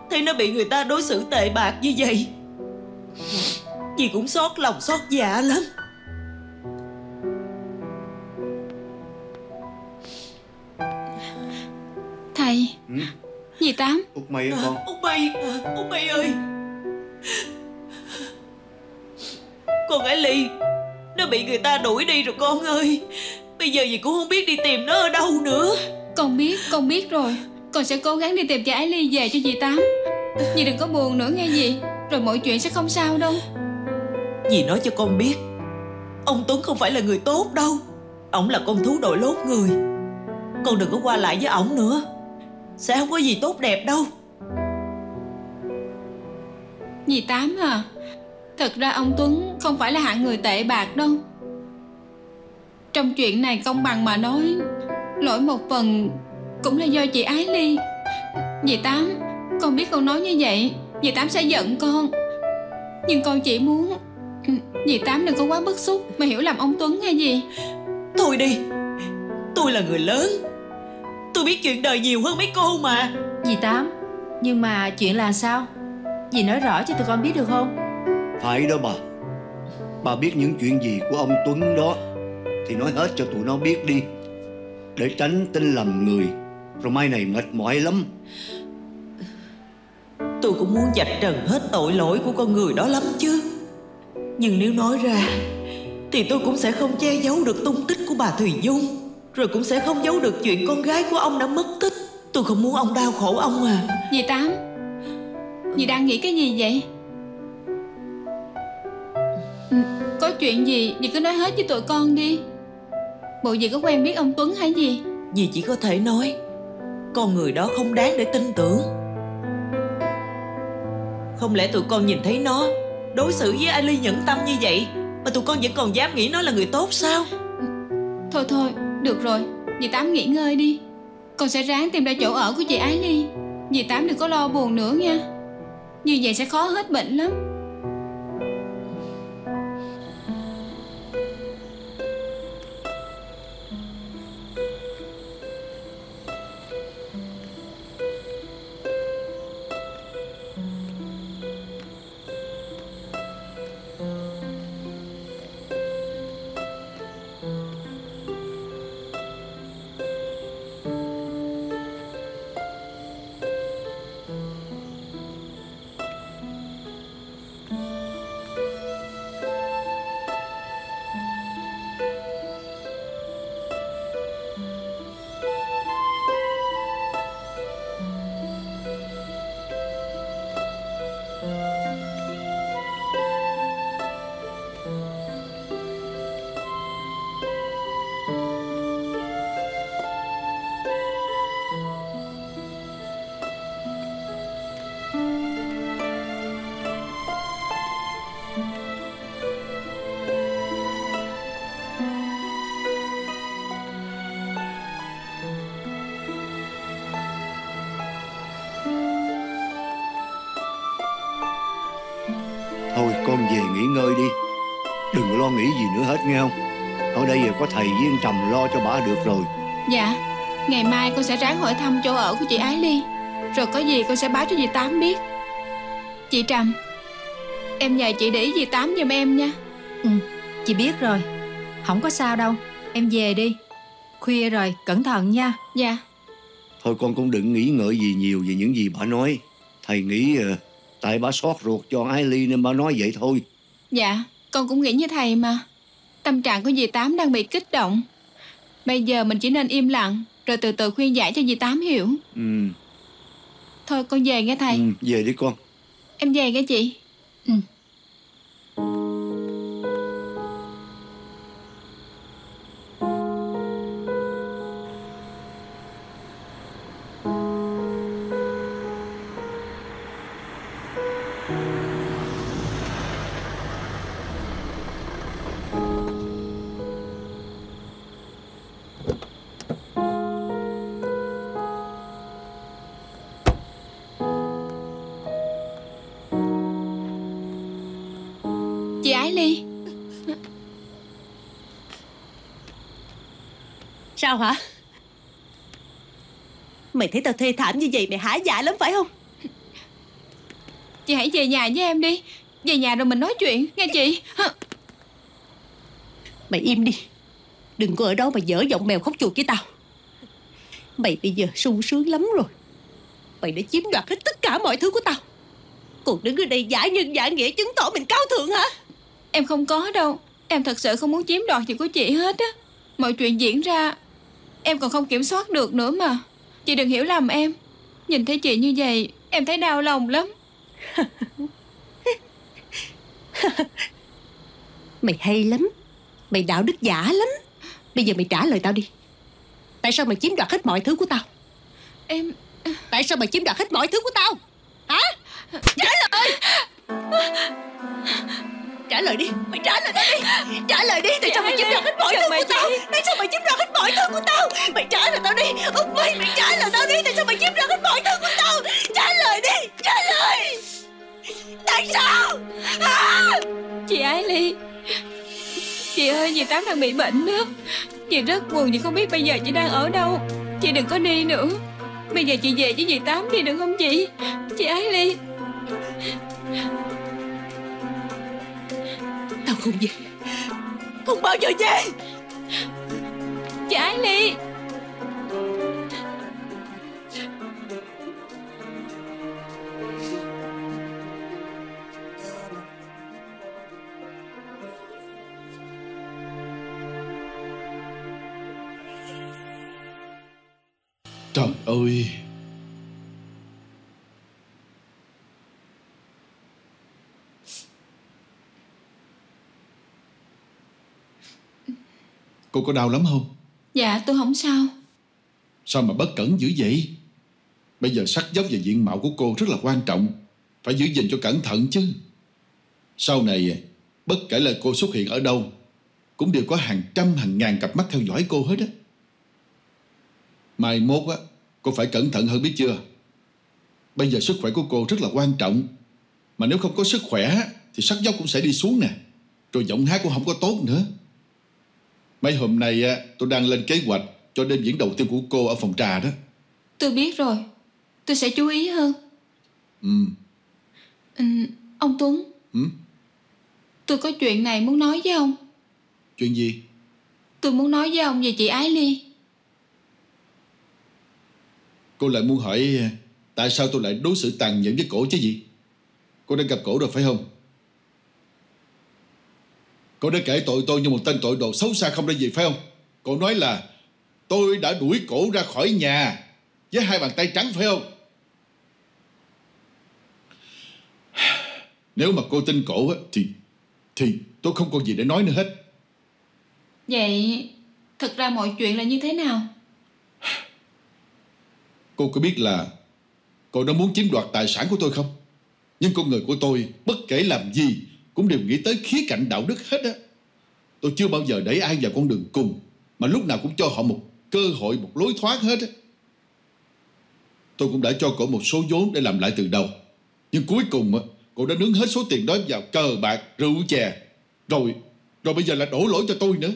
Thấy nó bị người ta đối xử tệ bạc như vậy, dì cũng xót lòng xót dạ lắm. Thầy. Ừ? Dì Tám. Út Mây ơi con. Út Mây, Út Mây ơi. Con gái Ly, nó bị người ta đuổi đi rồi con ơi. Bây giờ dì cũng không biết đi tìm nó ở đâu nữa. Con biết, con biết rồi. Con sẽ cố gắng đi tìm cho Ái Ly về cho dì Tám. Dì đừng có buồn nữa nghe dì. Rồi mọi chuyện sẽ không sao đâu. Dì nói cho con biết, ông Tuấn không phải là người tốt đâu. Ổng là con thú đội lốt người. Con đừng có qua lại với ổng nữa, sẽ không có gì tốt đẹp đâu. Dì Tám à, thật ra ông Tuấn không phải là hạng người tệ bạc đâu. Trong chuyện này công bằng mà nói, lỗi một phần cũng là do chị Ái Ly. Dì Tám, con biết con nói như vậy dì Tám sẽ giận con, nhưng con chỉ muốn dì Tám đừng có quá bức xúc mà hiểu lầm ông Tuấn hay gì. Thôi đi, tôi là người lớn, tôi biết chuyện đời nhiều hơn mấy cô mà. Dì Tám, nhưng mà chuyện là sao? Dì nói rõ cho tụi con biết được không? Phải đó bà. Bà biết những chuyện gì của ông Tuấn đó thì nói hết cho tụi nó biết đi, để tránh tin lầm người, rồi mai này mệt mỏi lắm. tôi cũng muốn vạch trần hết tội lỗi của con người đó lắm chứ. Nhưng nếu nói ra thì tôi cũng sẽ không che giấu được tung tích của bà Thùy Dung, rồi cũng sẽ không giấu được chuyện con gái của ông đã mất tích. Tôi không muốn ông đau khổ ông à. Dì Tám, dì đang nghĩ cái gì vậy? Có chuyện gì dì cứ nói hết với tụi con đi. Bộ dì có quen biết ông Tuấn hay gì? Dì chỉ có thể nói con người đó không đáng để tin tưởng. Không lẽ tụi con nhìn thấy nó đối xử với Ali nhẫn tâm như vậy mà tụi con vẫn còn dám nghĩ nó là người tốt sao? Thôi thôi, được rồi, dì Tám nghỉ ngơi đi. Con sẽ ráng tìm ra chỗ ở của chị Ái Ly. Dì Tám đừng có lo buồn nữa nha. Như vậy sẽ khó hết bệnh lắm. Con về nghỉ ngơi đi, đừng có lo nghĩ gì nữa hết nghe không. Ở đây giờ có thầy với anh Trầm lo cho bà được rồi. Dạ, ngày mai con sẽ ráng hỏi thăm chỗ ở của chị Ái Ly, rồi có gì con sẽ báo cho dì Tám biết. Chị Trầm, em nhờ chị để ý dì Tám giùm em nha. Ừ, chị biết rồi, không có sao đâu. Em về đi, khuya rồi, cẩn thận nha. Dạ. Thôi con cũng đừng nghĩ ngợi gì nhiều về những gì bà nói. Thầy nghĩ tại bà xót ruột cho Ái Ly nên bà nói vậy thôi. Dạ, con cũng nghĩ như thầy mà. Tâm trạng của dì Tám đang bị kích động. Bây giờ mình chỉ nên im lặng, rồi từ từ khuyên giải cho dì Tám hiểu. Ừ. Thôi con về nghe thầy. Ừ, về đi con. Em về nghe chị. Ừ. Sao hả? Mày thấy tao thê thảm như vậy mày hả dại lắm phải không? Chị hãy về nhà với em đi. Về nhà rồi mình nói chuyện nghe chị. Mày im đi, đừng có ở đó mà dở giọng mèo khóc chuột với tao. Mày bây giờ sung sướng lắm rồi. Mày đã chiếm đoạt hết tất cả mọi thứ của tao, còn đứng ở đây giả nhân giả nghĩa chứng tỏ mình cao thượng hả? Em không có đâu. Em thật sự không muốn chiếm đoạt gì của chị hết á. Mọi chuyện diễn ra em còn không kiểm soát được nữa mà. Chị đừng hiểu lầm em. Nhìn thấy chị như vậy em thấy đau lòng lắm. Mày hay lắm, mày đạo đức giả lắm. Bây giờ mày trả lời tao đi. Tại sao mày chiếm đoạt hết mọi thứ của tao? Em... Tại sao mày chiếm đoạt hết mọi thứ của tao? Hả? Trả lời. Trả lời đi, mày trả lời tao đi. Trả lời đi, tại sao mày chiếm đoạt hết mọi thứ của tao? Tại sao mày chiếm đoạt hết mọi thứ của tao? Mày trả lời tao đi, mày mày trả lời tao đi, tại sao mày chiếm đoạt hết mọi thứ của tao? Trả lời đi, trả lời. Tại sao? À! Chị Ái Ly, chị ơi, dì Tám đang bị bệnh đó. Chị rất buồn, chị không biết bây giờ chị đang ở đâu. Chị đừng có đi nữa. Bây giờ chị về với dì Tám đi được không chị? Chị Ái Ly. Tao không về, không bao giờ về. Chị Ái Ly. Trời ơi! Cô có đau lắm không? Dạ tôi không sao. Sao mà bất cẩn dữ vậy? Bây giờ sắc dốc và diện mạo của cô rất là quan trọng, phải giữ gìn cho cẩn thận chứ. Sau này bất kể là cô xuất hiện ở đâu, cũng đều có hàng trăm hàng ngàn cặp mắt theo dõi cô hết á. Mai mốt á, cô phải cẩn thận hơn biết chưa. Bây giờ sức khỏe của cô rất là quan trọng, mà nếu không có sức khỏe thì sắc dốc cũng sẽ đi xuống nè, rồi giọng hát cũng không có tốt nữa. Mấy hôm nay tôi đang lên kế hoạch cho đêm diễn đầu tiên của cô ở phòng trà đó. Tôi biết rồi, tôi sẽ chú ý hơn. Ừ. Ừ ông Tuấn. Ừ? Tôi có chuyện này muốn nói với ông. Chuyện gì? Tôi muốn nói với ông về chị Ái Ly. Cô lại muốn hỏi tại sao tôi lại đối xử tàn nhẫn với cổ chứ gì? Cô đã gặp cổ rồi phải không? Cô đã kể tội tôi như một tên tội đồ xấu xa không ra gì phải không? Cô nói là tôi đã đuổi cổ ra khỏi nhà với hai bàn tay trắng phải không? Nếu mà cô tin cổ thì thì tôi không còn gì để nói nữa hết. Vậy thật ra mọi chuyện là như thế nào? Cô có biết là cô đã muốn chiếm đoạt tài sản của tôi không? Nhưng con người của tôi bất kể làm gì cũng đều nghĩ tới khía cạnh đạo đức hết á. Tôi chưa bao giờ đẩy ai vào con đường cùng, mà lúc nào cũng cho họ một cơ hội, một lối thoát hết á. Tôi cũng đã cho cổ một số vốn để làm lại từ đầu, nhưng cuối cùng á, cổ đã nướng hết số tiền đó vào cờ bạc, rượu chè, Rồi Rồi bây giờ là đổ lỗi cho tôi nữa.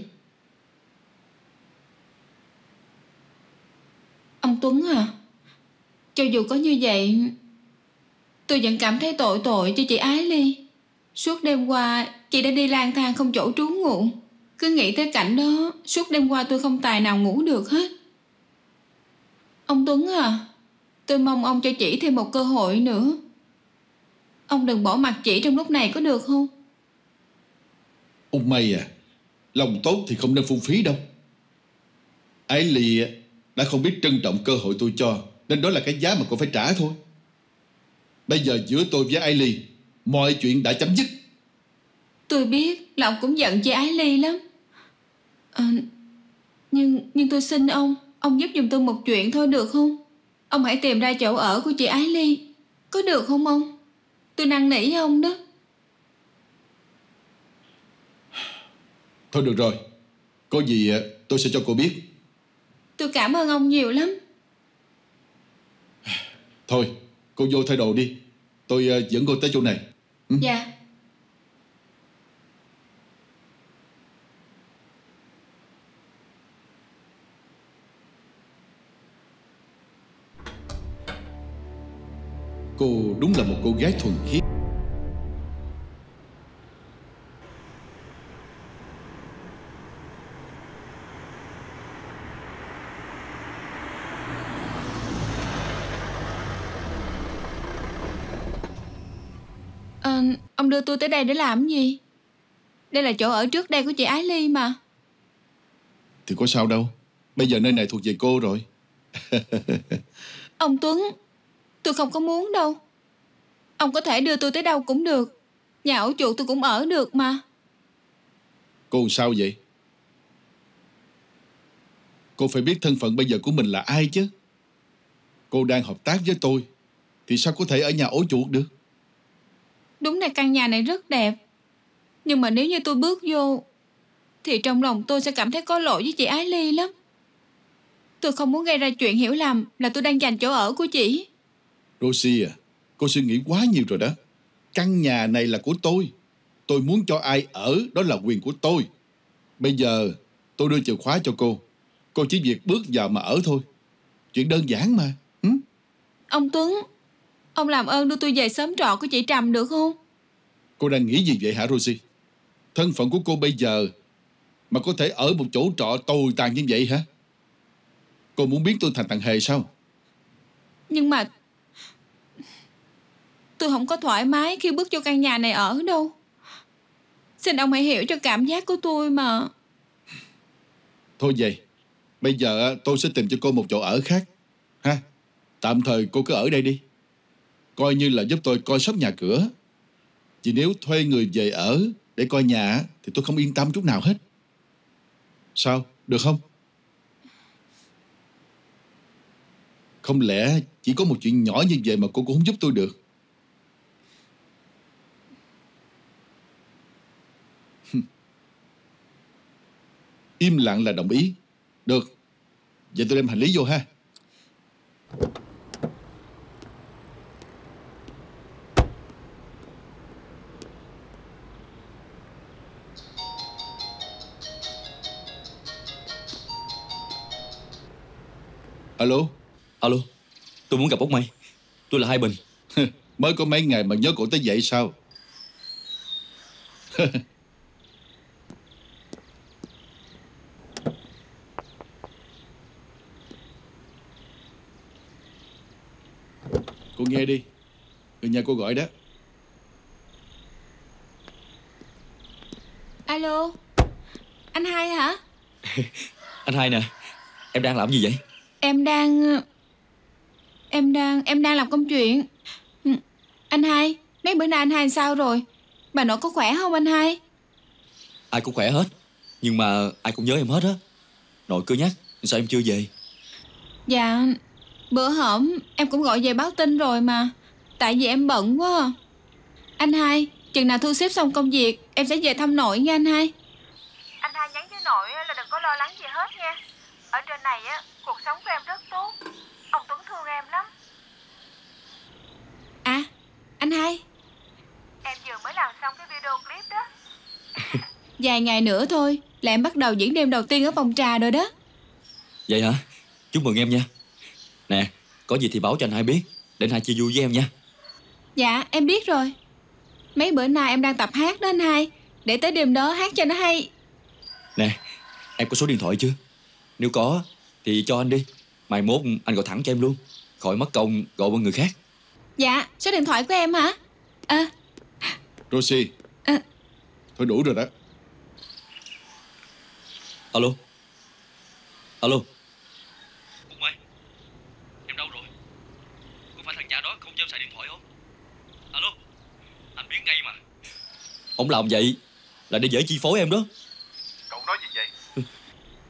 Ông Tuấn à, cho dù có như vậy, tôi vẫn cảm thấy tội tội cho chị Ái Ly. Suốt đêm qua chị đã đi lang thang không chỗ trú ngụ. Cứ nghĩ tới cảnh đó, suốt đêm qua tôi không tài nào ngủ được hết. Ông Tuấn à, tôi mong ông cho chị thêm một cơ hội nữa. Ông đừng bỏ mặc chị trong lúc này có được không? Ông May à, lòng tốt thì không nên phung phí đâu. Ái Ly đã không biết trân trọng cơ hội tôi cho, nên đó là cái giá mà cô phải trả thôi. Bây giờ giữa tôi với Ái Ly, mọi chuyện đã chấm dứt. Tôi biết là ông cũng giận chị Ái Ly lắm à, nhưng, nhưng tôi xin ông, ông giúp giùm tôi một chuyện thôi được không? Ông hãy tìm ra chỗ ở của chị Ái Ly, có được không ông? Tôi năn nỉ ông đó. Thôi được rồi, có gì tôi sẽ cho cô biết. Tôi cảm ơn ông nhiều lắm. Thôi cô vô thay đồ đi, tôi dẫn cô tới chỗ này. Ừ? Dạ. Cô đúng là một cô gái thuần khiết. À, ông đưa tôi tới đây để làm gì? Đây là chỗ ở trước đây của chị Ái Ly mà. Thì có sao đâu, bây giờ nơi này thuộc về cô rồi. Ông Tuấn, tôi không có muốn đâu. Ông có thể đưa tôi tới đâu cũng được, nhà ổ chuột tôi cũng ở được mà. Cô sao vậy? Cô phải biết thân phận bây giờ của mình là ai chứ. Cô đang hợp tác với tôi thì sao có thể ở nhà ổ chuột được? Đúng là căn nhà này rất đẹp, nhưng mà nếu như tôi bước vô thì trong lòng tôi sẽ cảm thấy có lỗi với chị Ái Ly lắm. Tôi không muốn gây ra chuyện hiểu lầm là tôi đang giành chỗ ở của chị. Rosie à, cô suy nghĩ quá nhiều rồi đó. Căn nhà này là của tôi, tôi muốn cho ai ở đó là quyền của tôi. Bây giờ tôi đưa chìa khóa cho cô, cô chỉ việc bước vào mà ở thôi. Chuyện đơn giản mà. Ừ? Ông Tuấn, ông làm ơn đưa tôi về xóm trọ của chị Trầm được không? Cô đang nghĩ gì vậy hả Rosie? Thân phận của cô bây giờ mà có thể ở một chỗ trọ tồi tàn như vậy hả? Cô muốn biến tôi thành thằng hề sao? Nhưng mà tôi không có thoải mái khi bước vô căn nhà này ở đâu. Xin ông hãy hiểu cho cảm giác của tôi mà. Thôi vậy, bây giờ tôi sẽ tìm cho cô một chỗ ở khác. ha. Tạm thời cô cứ ở đây đi, coi như là giúp tôi coi sóc nhà cửa. Vì nếu thuê người về ở để coi nhà thì tôi không yên tâm chút nào hết. Sao, được không? Không lẽ chỉ có một chuyện nhỏ như vậy mà cô cũng không giúp tôi được? Im lặng là đồng ý. Được, vậy tôi đem hành lý vô ha. Alo. Alo, tôi muốn gặp Út Mây. Tôi là Hai Bình. Mới có mấy ngày mà nhớ cổ tới vậy sao? Cô nghe đi, người nhà cô gọi đó. Alo, anh Hai hả? Anh Hai nè, em đang làm gì vậy? Em đang... Em đang... Em đang làm công chuyện. Anh Hai, mấy bữa nay anh Hai sao rồi? Bà nội có khỏe không anh Hai? Ai cũng khỏe hết, nhưng mà ai cũng nhớ em hết á. Nội cứ nhắc, sao em chưa về? Dạ, bữa hổm em cũng gọi về báo tin rồi mà. Tại vì em bận quá. Anh Hai, chừng nào thu xếp xong công việc em sẽ về thăm nội nha anh Hai. Anh Hai nhắn với nội là đừng có lo lắng gì hết nha. Ở trên này á, cuộc sống của em rất tốt. Ông Tuấn thương em lắm. À, anh Hai, em vừa mới làm xong cái video clip đó. Vài ngày nữa thôi là em bắt đầu diễn đêm đầu tiên ở phòng trà rồi đó. Vậy hả? Chúc mừng em nha. Nè, có gì thì báo cho anh Hai biết, để anh Hai chia vui với em nha. Dạ, em biết rồi. Mấy bữa nay em đang tập hát đó anh Hai, để tới đêm đó hát cho nó hay. Nè, em có số điện thoại chưa? Nếu có thì cho anh đi, mai mốt anh gọi thẳng cho em luôn, khỏi mất công gọi qua người khác. Dạ, số điện thoại của em hả? À. Rosie, à. Thôi đủ rồi đó. Alo. Alo. Út Mây, em đâu rồi? Có phải thằng cha đó không cho em xài điện thoại không? Alo, anh biết ngay mà. Ông làm vậy là để dễ chi phối em đó. Cậu nói gì vậy?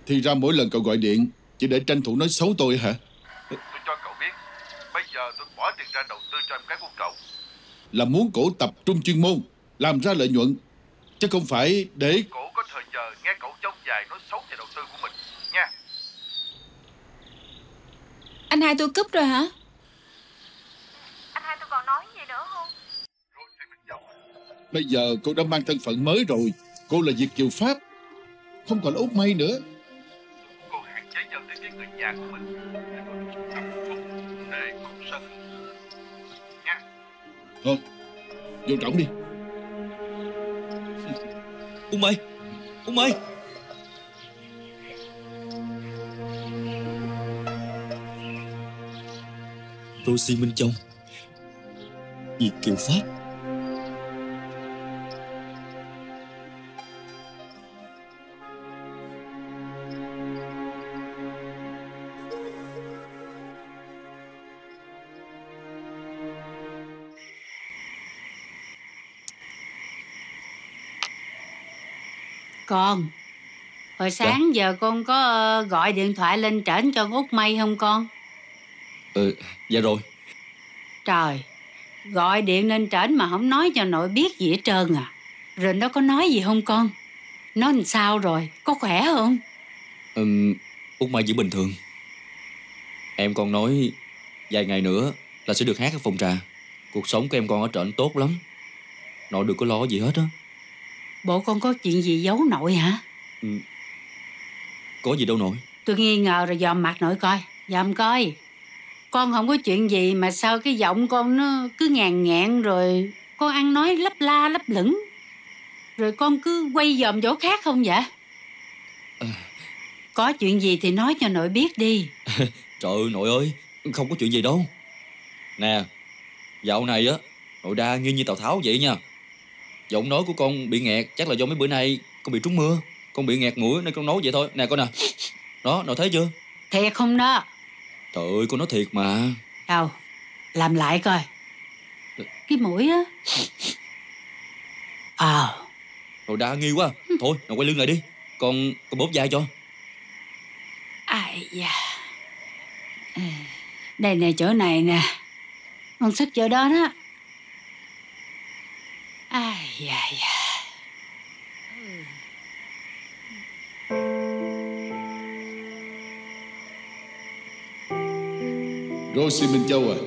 Thì ra mỗi lần cậu gọi điện chỉ để tranh thủ nói xấu tôi hả? Tôi cho cậu biết, bây giờ tôi bỏ tiền ra đầu tư cho em cái của cậu là muốn cổ tập trung chuyên môn, làm ra lợi nhuận, chứ không phải để cổ có thời giờ nghe cậu trông dài nói xấu về đầu tư của mình nha. Anh Hai tôi cúp rồi hả? Anh Hai tôi còn nói gì nữa không? Bây giờ cô đã mang thân phận mới rồi. Cô là Việt kiều Pháp, không còn là Út Mây nữa. Nhà của mình tập trung để cuộc sống nha. Thôi, vô trỏng đi. Út Mây, Út Mây. Rosie Minh Châu, Việt kiều Pháp. Con, hồi sáng dạ. Giờ con có gọi điện thoại lên trển cho Út Mây không con? Ừ, dạ rồi. Trời, gọi điện lên trển mà không nói cho nội biết gì hết trơn à. Rồi nó có nói gì không con? Nó làm sao rồi, có khỏe không? Ừ, Út Mây vẫn bình thường. Em con nói vài ngày nữa là sẽ được hát ở phòng trà. Cuộc sống của em con ở trển tốt lắm. Nội đừng có lo gì hết á. Bộ con có chuyện gì giấu nội hả? Ừ. Có gì đâu nội. Tôi nghi ngờ rồi, dòm mặt nội coi. Dòm coi. Con không có chuyện gì mà sao cái giọng con nó cứ ngàn ngẹn rồi. Con ăn nói lấp la lấp lửng. Rồi con cứ quay dòm chỗ khác không vậy? À... Có chuyện gì thì nói cho nội biết đi. Trời ơi nội ơi, không có chuyện gì đâu. Nè, dạo này á, nội đa nghi như Tào Tháo vậy nha. Giọng nói của con bị nghẹt, chắc là do mấy bữa nay con bị trúng mưa, con bị nghẹt mũi nên con nói vậy thôi. Nè con nè. Đó, nội thấy chưa? Thiệt không đó. Trời ơi, con nói thiệt mà. Đâu, làm lại coi. Cái mũi á. À. Rồi đa nghi quá. Thôi, nào quay lưng lại đi. Con, con bóp vai cho. Ai da. Đây nè, chỗ này nè. Con sức chỗ đó đó. Ai da da. Rosie Minh Châu à,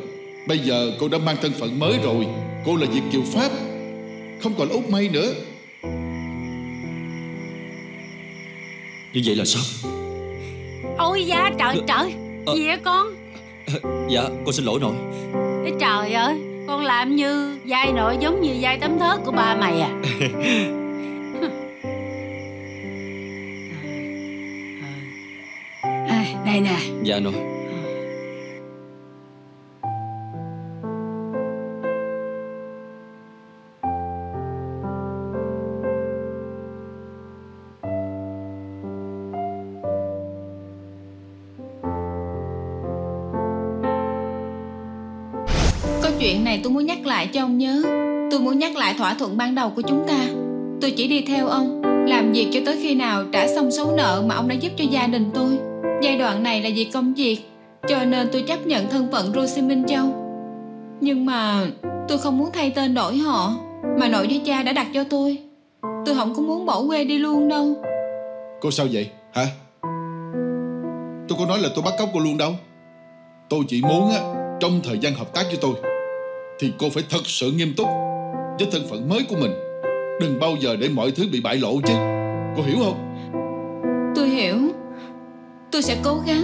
bây giờ cô đã mang thân phận mới rồi. Cô là Diệp Kiều Pháp, không còn là Út Mây nữa. Như vậy là sao? Ôi da trời trời. à, Gì vậy con? à, Dạ con xin lỗi nội. Ê, trời ơi, con làm như vai nội giống như vai tấm thớt của ba mày à. à, Đây nè. Dạ nội. Chuyện này tôi muốn nhắc lại cho ông nhớ. Tôi muốn nhắc lại thỏa thuận ban đầu của chúng ta. Tôi chỉ đi theo ông, làm việc cho tới khi nào trả xong số nợ mà ông đã giúp cho gia đình tôi. Giai đoạn này là việc công việc, cho nên tôi chấp nhận thân phận Rosie Minh Châu. Nhưng mà tôi không muốn thay tên đổi họ mà nội với cha đã đặt cho tôi. Tôi không có muốn bỏ quê đi luôn đâu. Cô sao vậy hả? Tôi có nói là tôi bắt cóc cô luôn đâu. Tôi chỉ muốn á, trong thời gian hợp tác với tôi thì cô phải thật sự nghiêm túc với thân phận mới của mình. Đừng bao giờ để mọi thứ bị bại lộ chứ. Cô hiểu không? Tôi hiểu. Tôi sẽ cố gắng.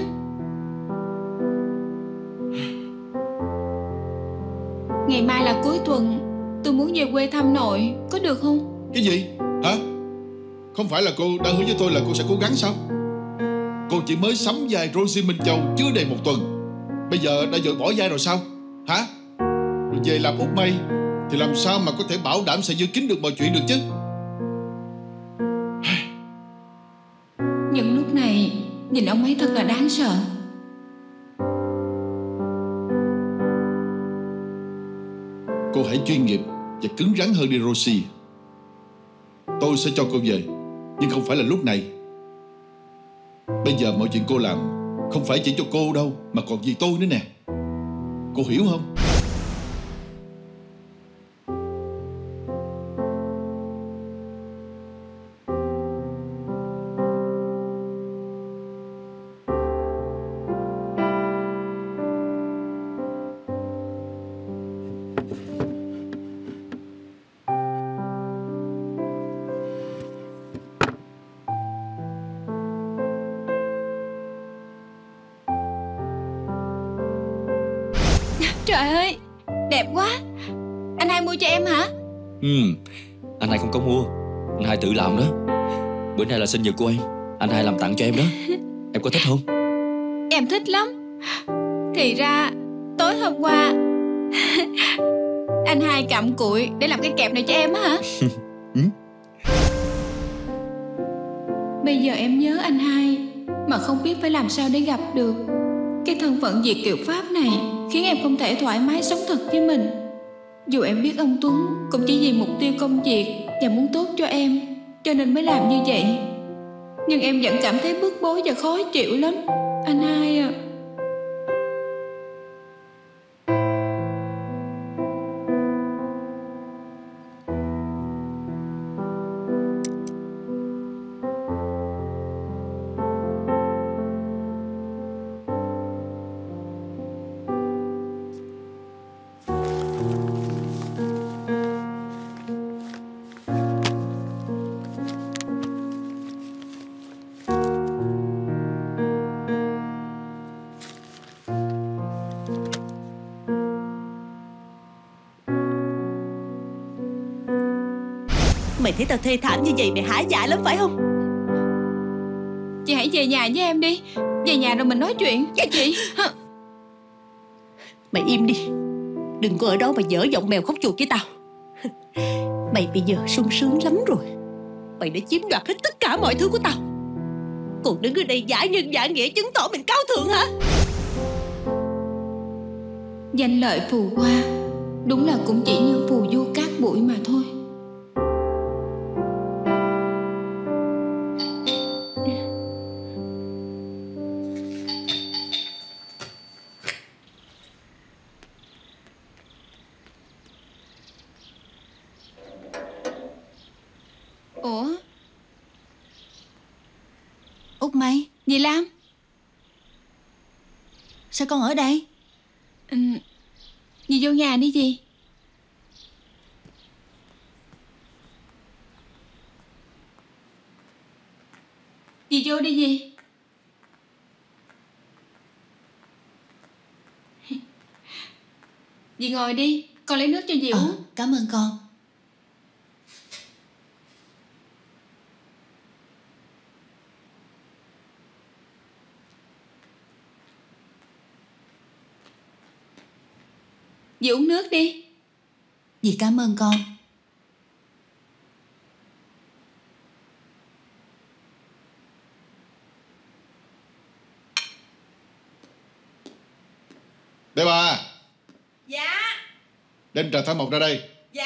Ngày mai là cuối tuần, tôi muốn về quê thăm nội. Có được không? Cái gì? Hả? Không phải là cô đã hứa với tôi là cô sẽ cố gắng sao? Cô chỉ mới sắm vai Rosie Minh Châu chưa đầy một tuần, bây giờ đã vội bỏ vai rồi sao? Hả? Rồi về làm Út Mây thì làm sao mà có thể bảo đảm sẽ giữ kín được mọi chuyện được chứ? Những lúc này nhìn ông ấy thật là đáng sợ. Cô hãy chuyên nghiệp và cứng rắn hơn đi Rosie. Tôi sẽ cho cô về, nhưng không phải là lúc này. Bây giờ mọi chuyện cô làm không phải chỉ cho cô đâu, mà còn vì tôi nữa nè. Cô hiểu không? Trời ơi, đẹp quá. Anh hai mua cho em hả? Ừ, anh hai không có mua, anh hai tự làm đó. Bữa nay là sinh nhật của em, anh hai làm tặng cho em đó. Em có thích không? Em thích lắm. Thì ra tối hôm qua anh hai cặm cụi để làm cái kẹp này cho em á hả? Ừ. Bây giờ em nhớ anh hai mà không biết phải làm sao để gặp được. Cái thân phận Diệp Kiều Pháp này khiến em không thể thoải mái sống thật với mình. Dù em biết ông Tuấn cũng chỉ vì mục tiêu công việc và muốn tốt cho em, cho nên mới làm như vậy. Nhưng em vẫn cảm thấy bức bối và khó chịu lắm. Anh hai à. Mày thấy tao thê thảm như vậy mày hả dạ lắm phải không? Chị hãy về nhà với em đi. Về nhà rồi mình nói chuyện. Cái chị. Mày im đi. Đừng có ở đó mà dở giọng mèo khóc chuột với tao. Mày bây giờ sung sướng lắm rồi. Mày đã chiếm đoạt hết tất cả mọi thứ của tao, còn đứng ở đây giả nhân giả nghĩa chứng tỏ mình cao thượng hả? Danh lợi phù hoa đúng là cũng chỉ như phù du cát bụi mà thôi. Ủa? Út Mây, dì Lam, sao con ở đây? Ừ, dì vô nhà đi dì. Dì vô đi dì. Dì ngồi đi, con lấy nước cho dì uống. À, cảm ơn con. Dì uống nước đi. Dì cảm ơn con. Bé Ba. Dạ. Đem trà thảo mộc ra đây. Dạ.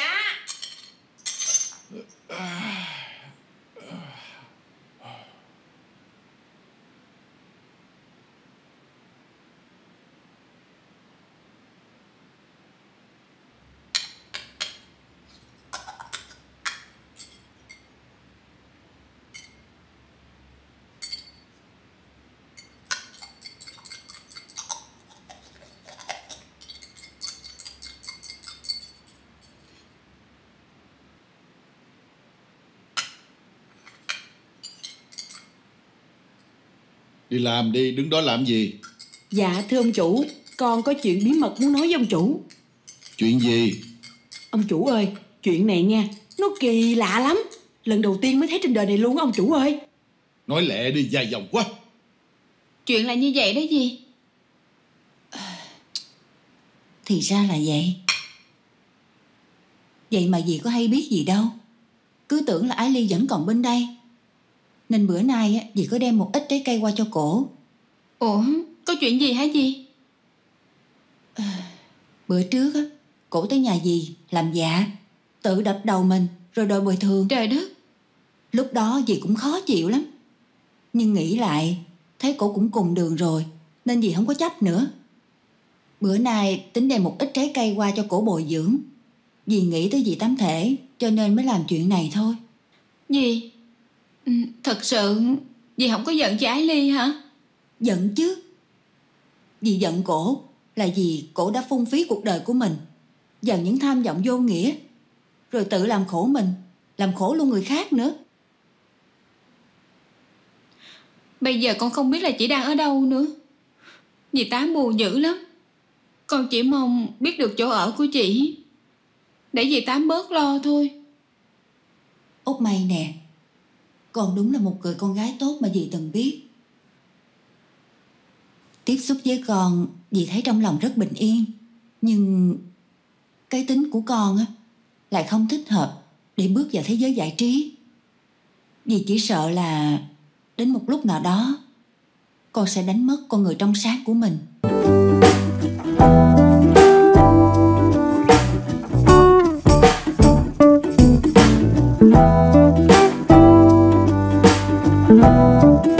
Đi làm đi, đứng đó làm gì? Dạ thưa ông chủ, con có chuyện bí mật muốn nói với ông chủ. Chuyện gì? Ông chủ ơi, chuyện này nha, nó kỳ lạ lắm. Lần đầu tiên mới thấy trên đời này luôn á ông chủ ơi. Nói lẹ đi, dài dòng quá. Chuyện là như vậy đó gì? À, thì ra là vậy. Vậy mà dì có hay biết gì đâu. Cứ tưởng là Ái Ly vẫn còn bên đây, nên bữa nay dì có đem một ít trái cây qua cho cổ. Ủa, có chuyện gì hả dì? À, bữa trước á, cổ tới nhà dì làm dạ, tự đập đầu mình rồi đòi bồi thường. Trời đất. Lúc đó dì cũng khó chịu lắm, nhưng nghĩ lại thấy cổ cũng cùng đường rồi nên dì không có chấp nữa. Bữa nay tính đem một ít trái cây qua cho cổ bồi dưỡng. Dì nghĩ tới dì Tám Thể cho nên mới làm chuyện này thôi. Dì... thật sự dì không có giận chị Ái Ly hả? Giận chứ. Dì giận cổ là vì cổ đã phung phí cuộc đời của mình vào những tham vọng vô nghĩa, rồi tự làm khổ mình, làm khổ luôn người khác nữa. Bây giờ con không biết là chị đang ở đâu nữa. Dì Tám buồn dữ lắm. Con chỉ mong biết được chỗ ở của chị để dì Tám bớt lo thôi. Út Mây nè, con đúng là một người con gái tốt mà dì từng biết. Tiếp xúc với con, dì thấy trong lòng rất bình yên. Nhưng cái tính của con á, lại không thích hợp để bước vào thế giới giải trí. Dì chỉ sợ là đến một lúc nào đó, con sẽ đánh mất con người trong sáng của mình. Thank you.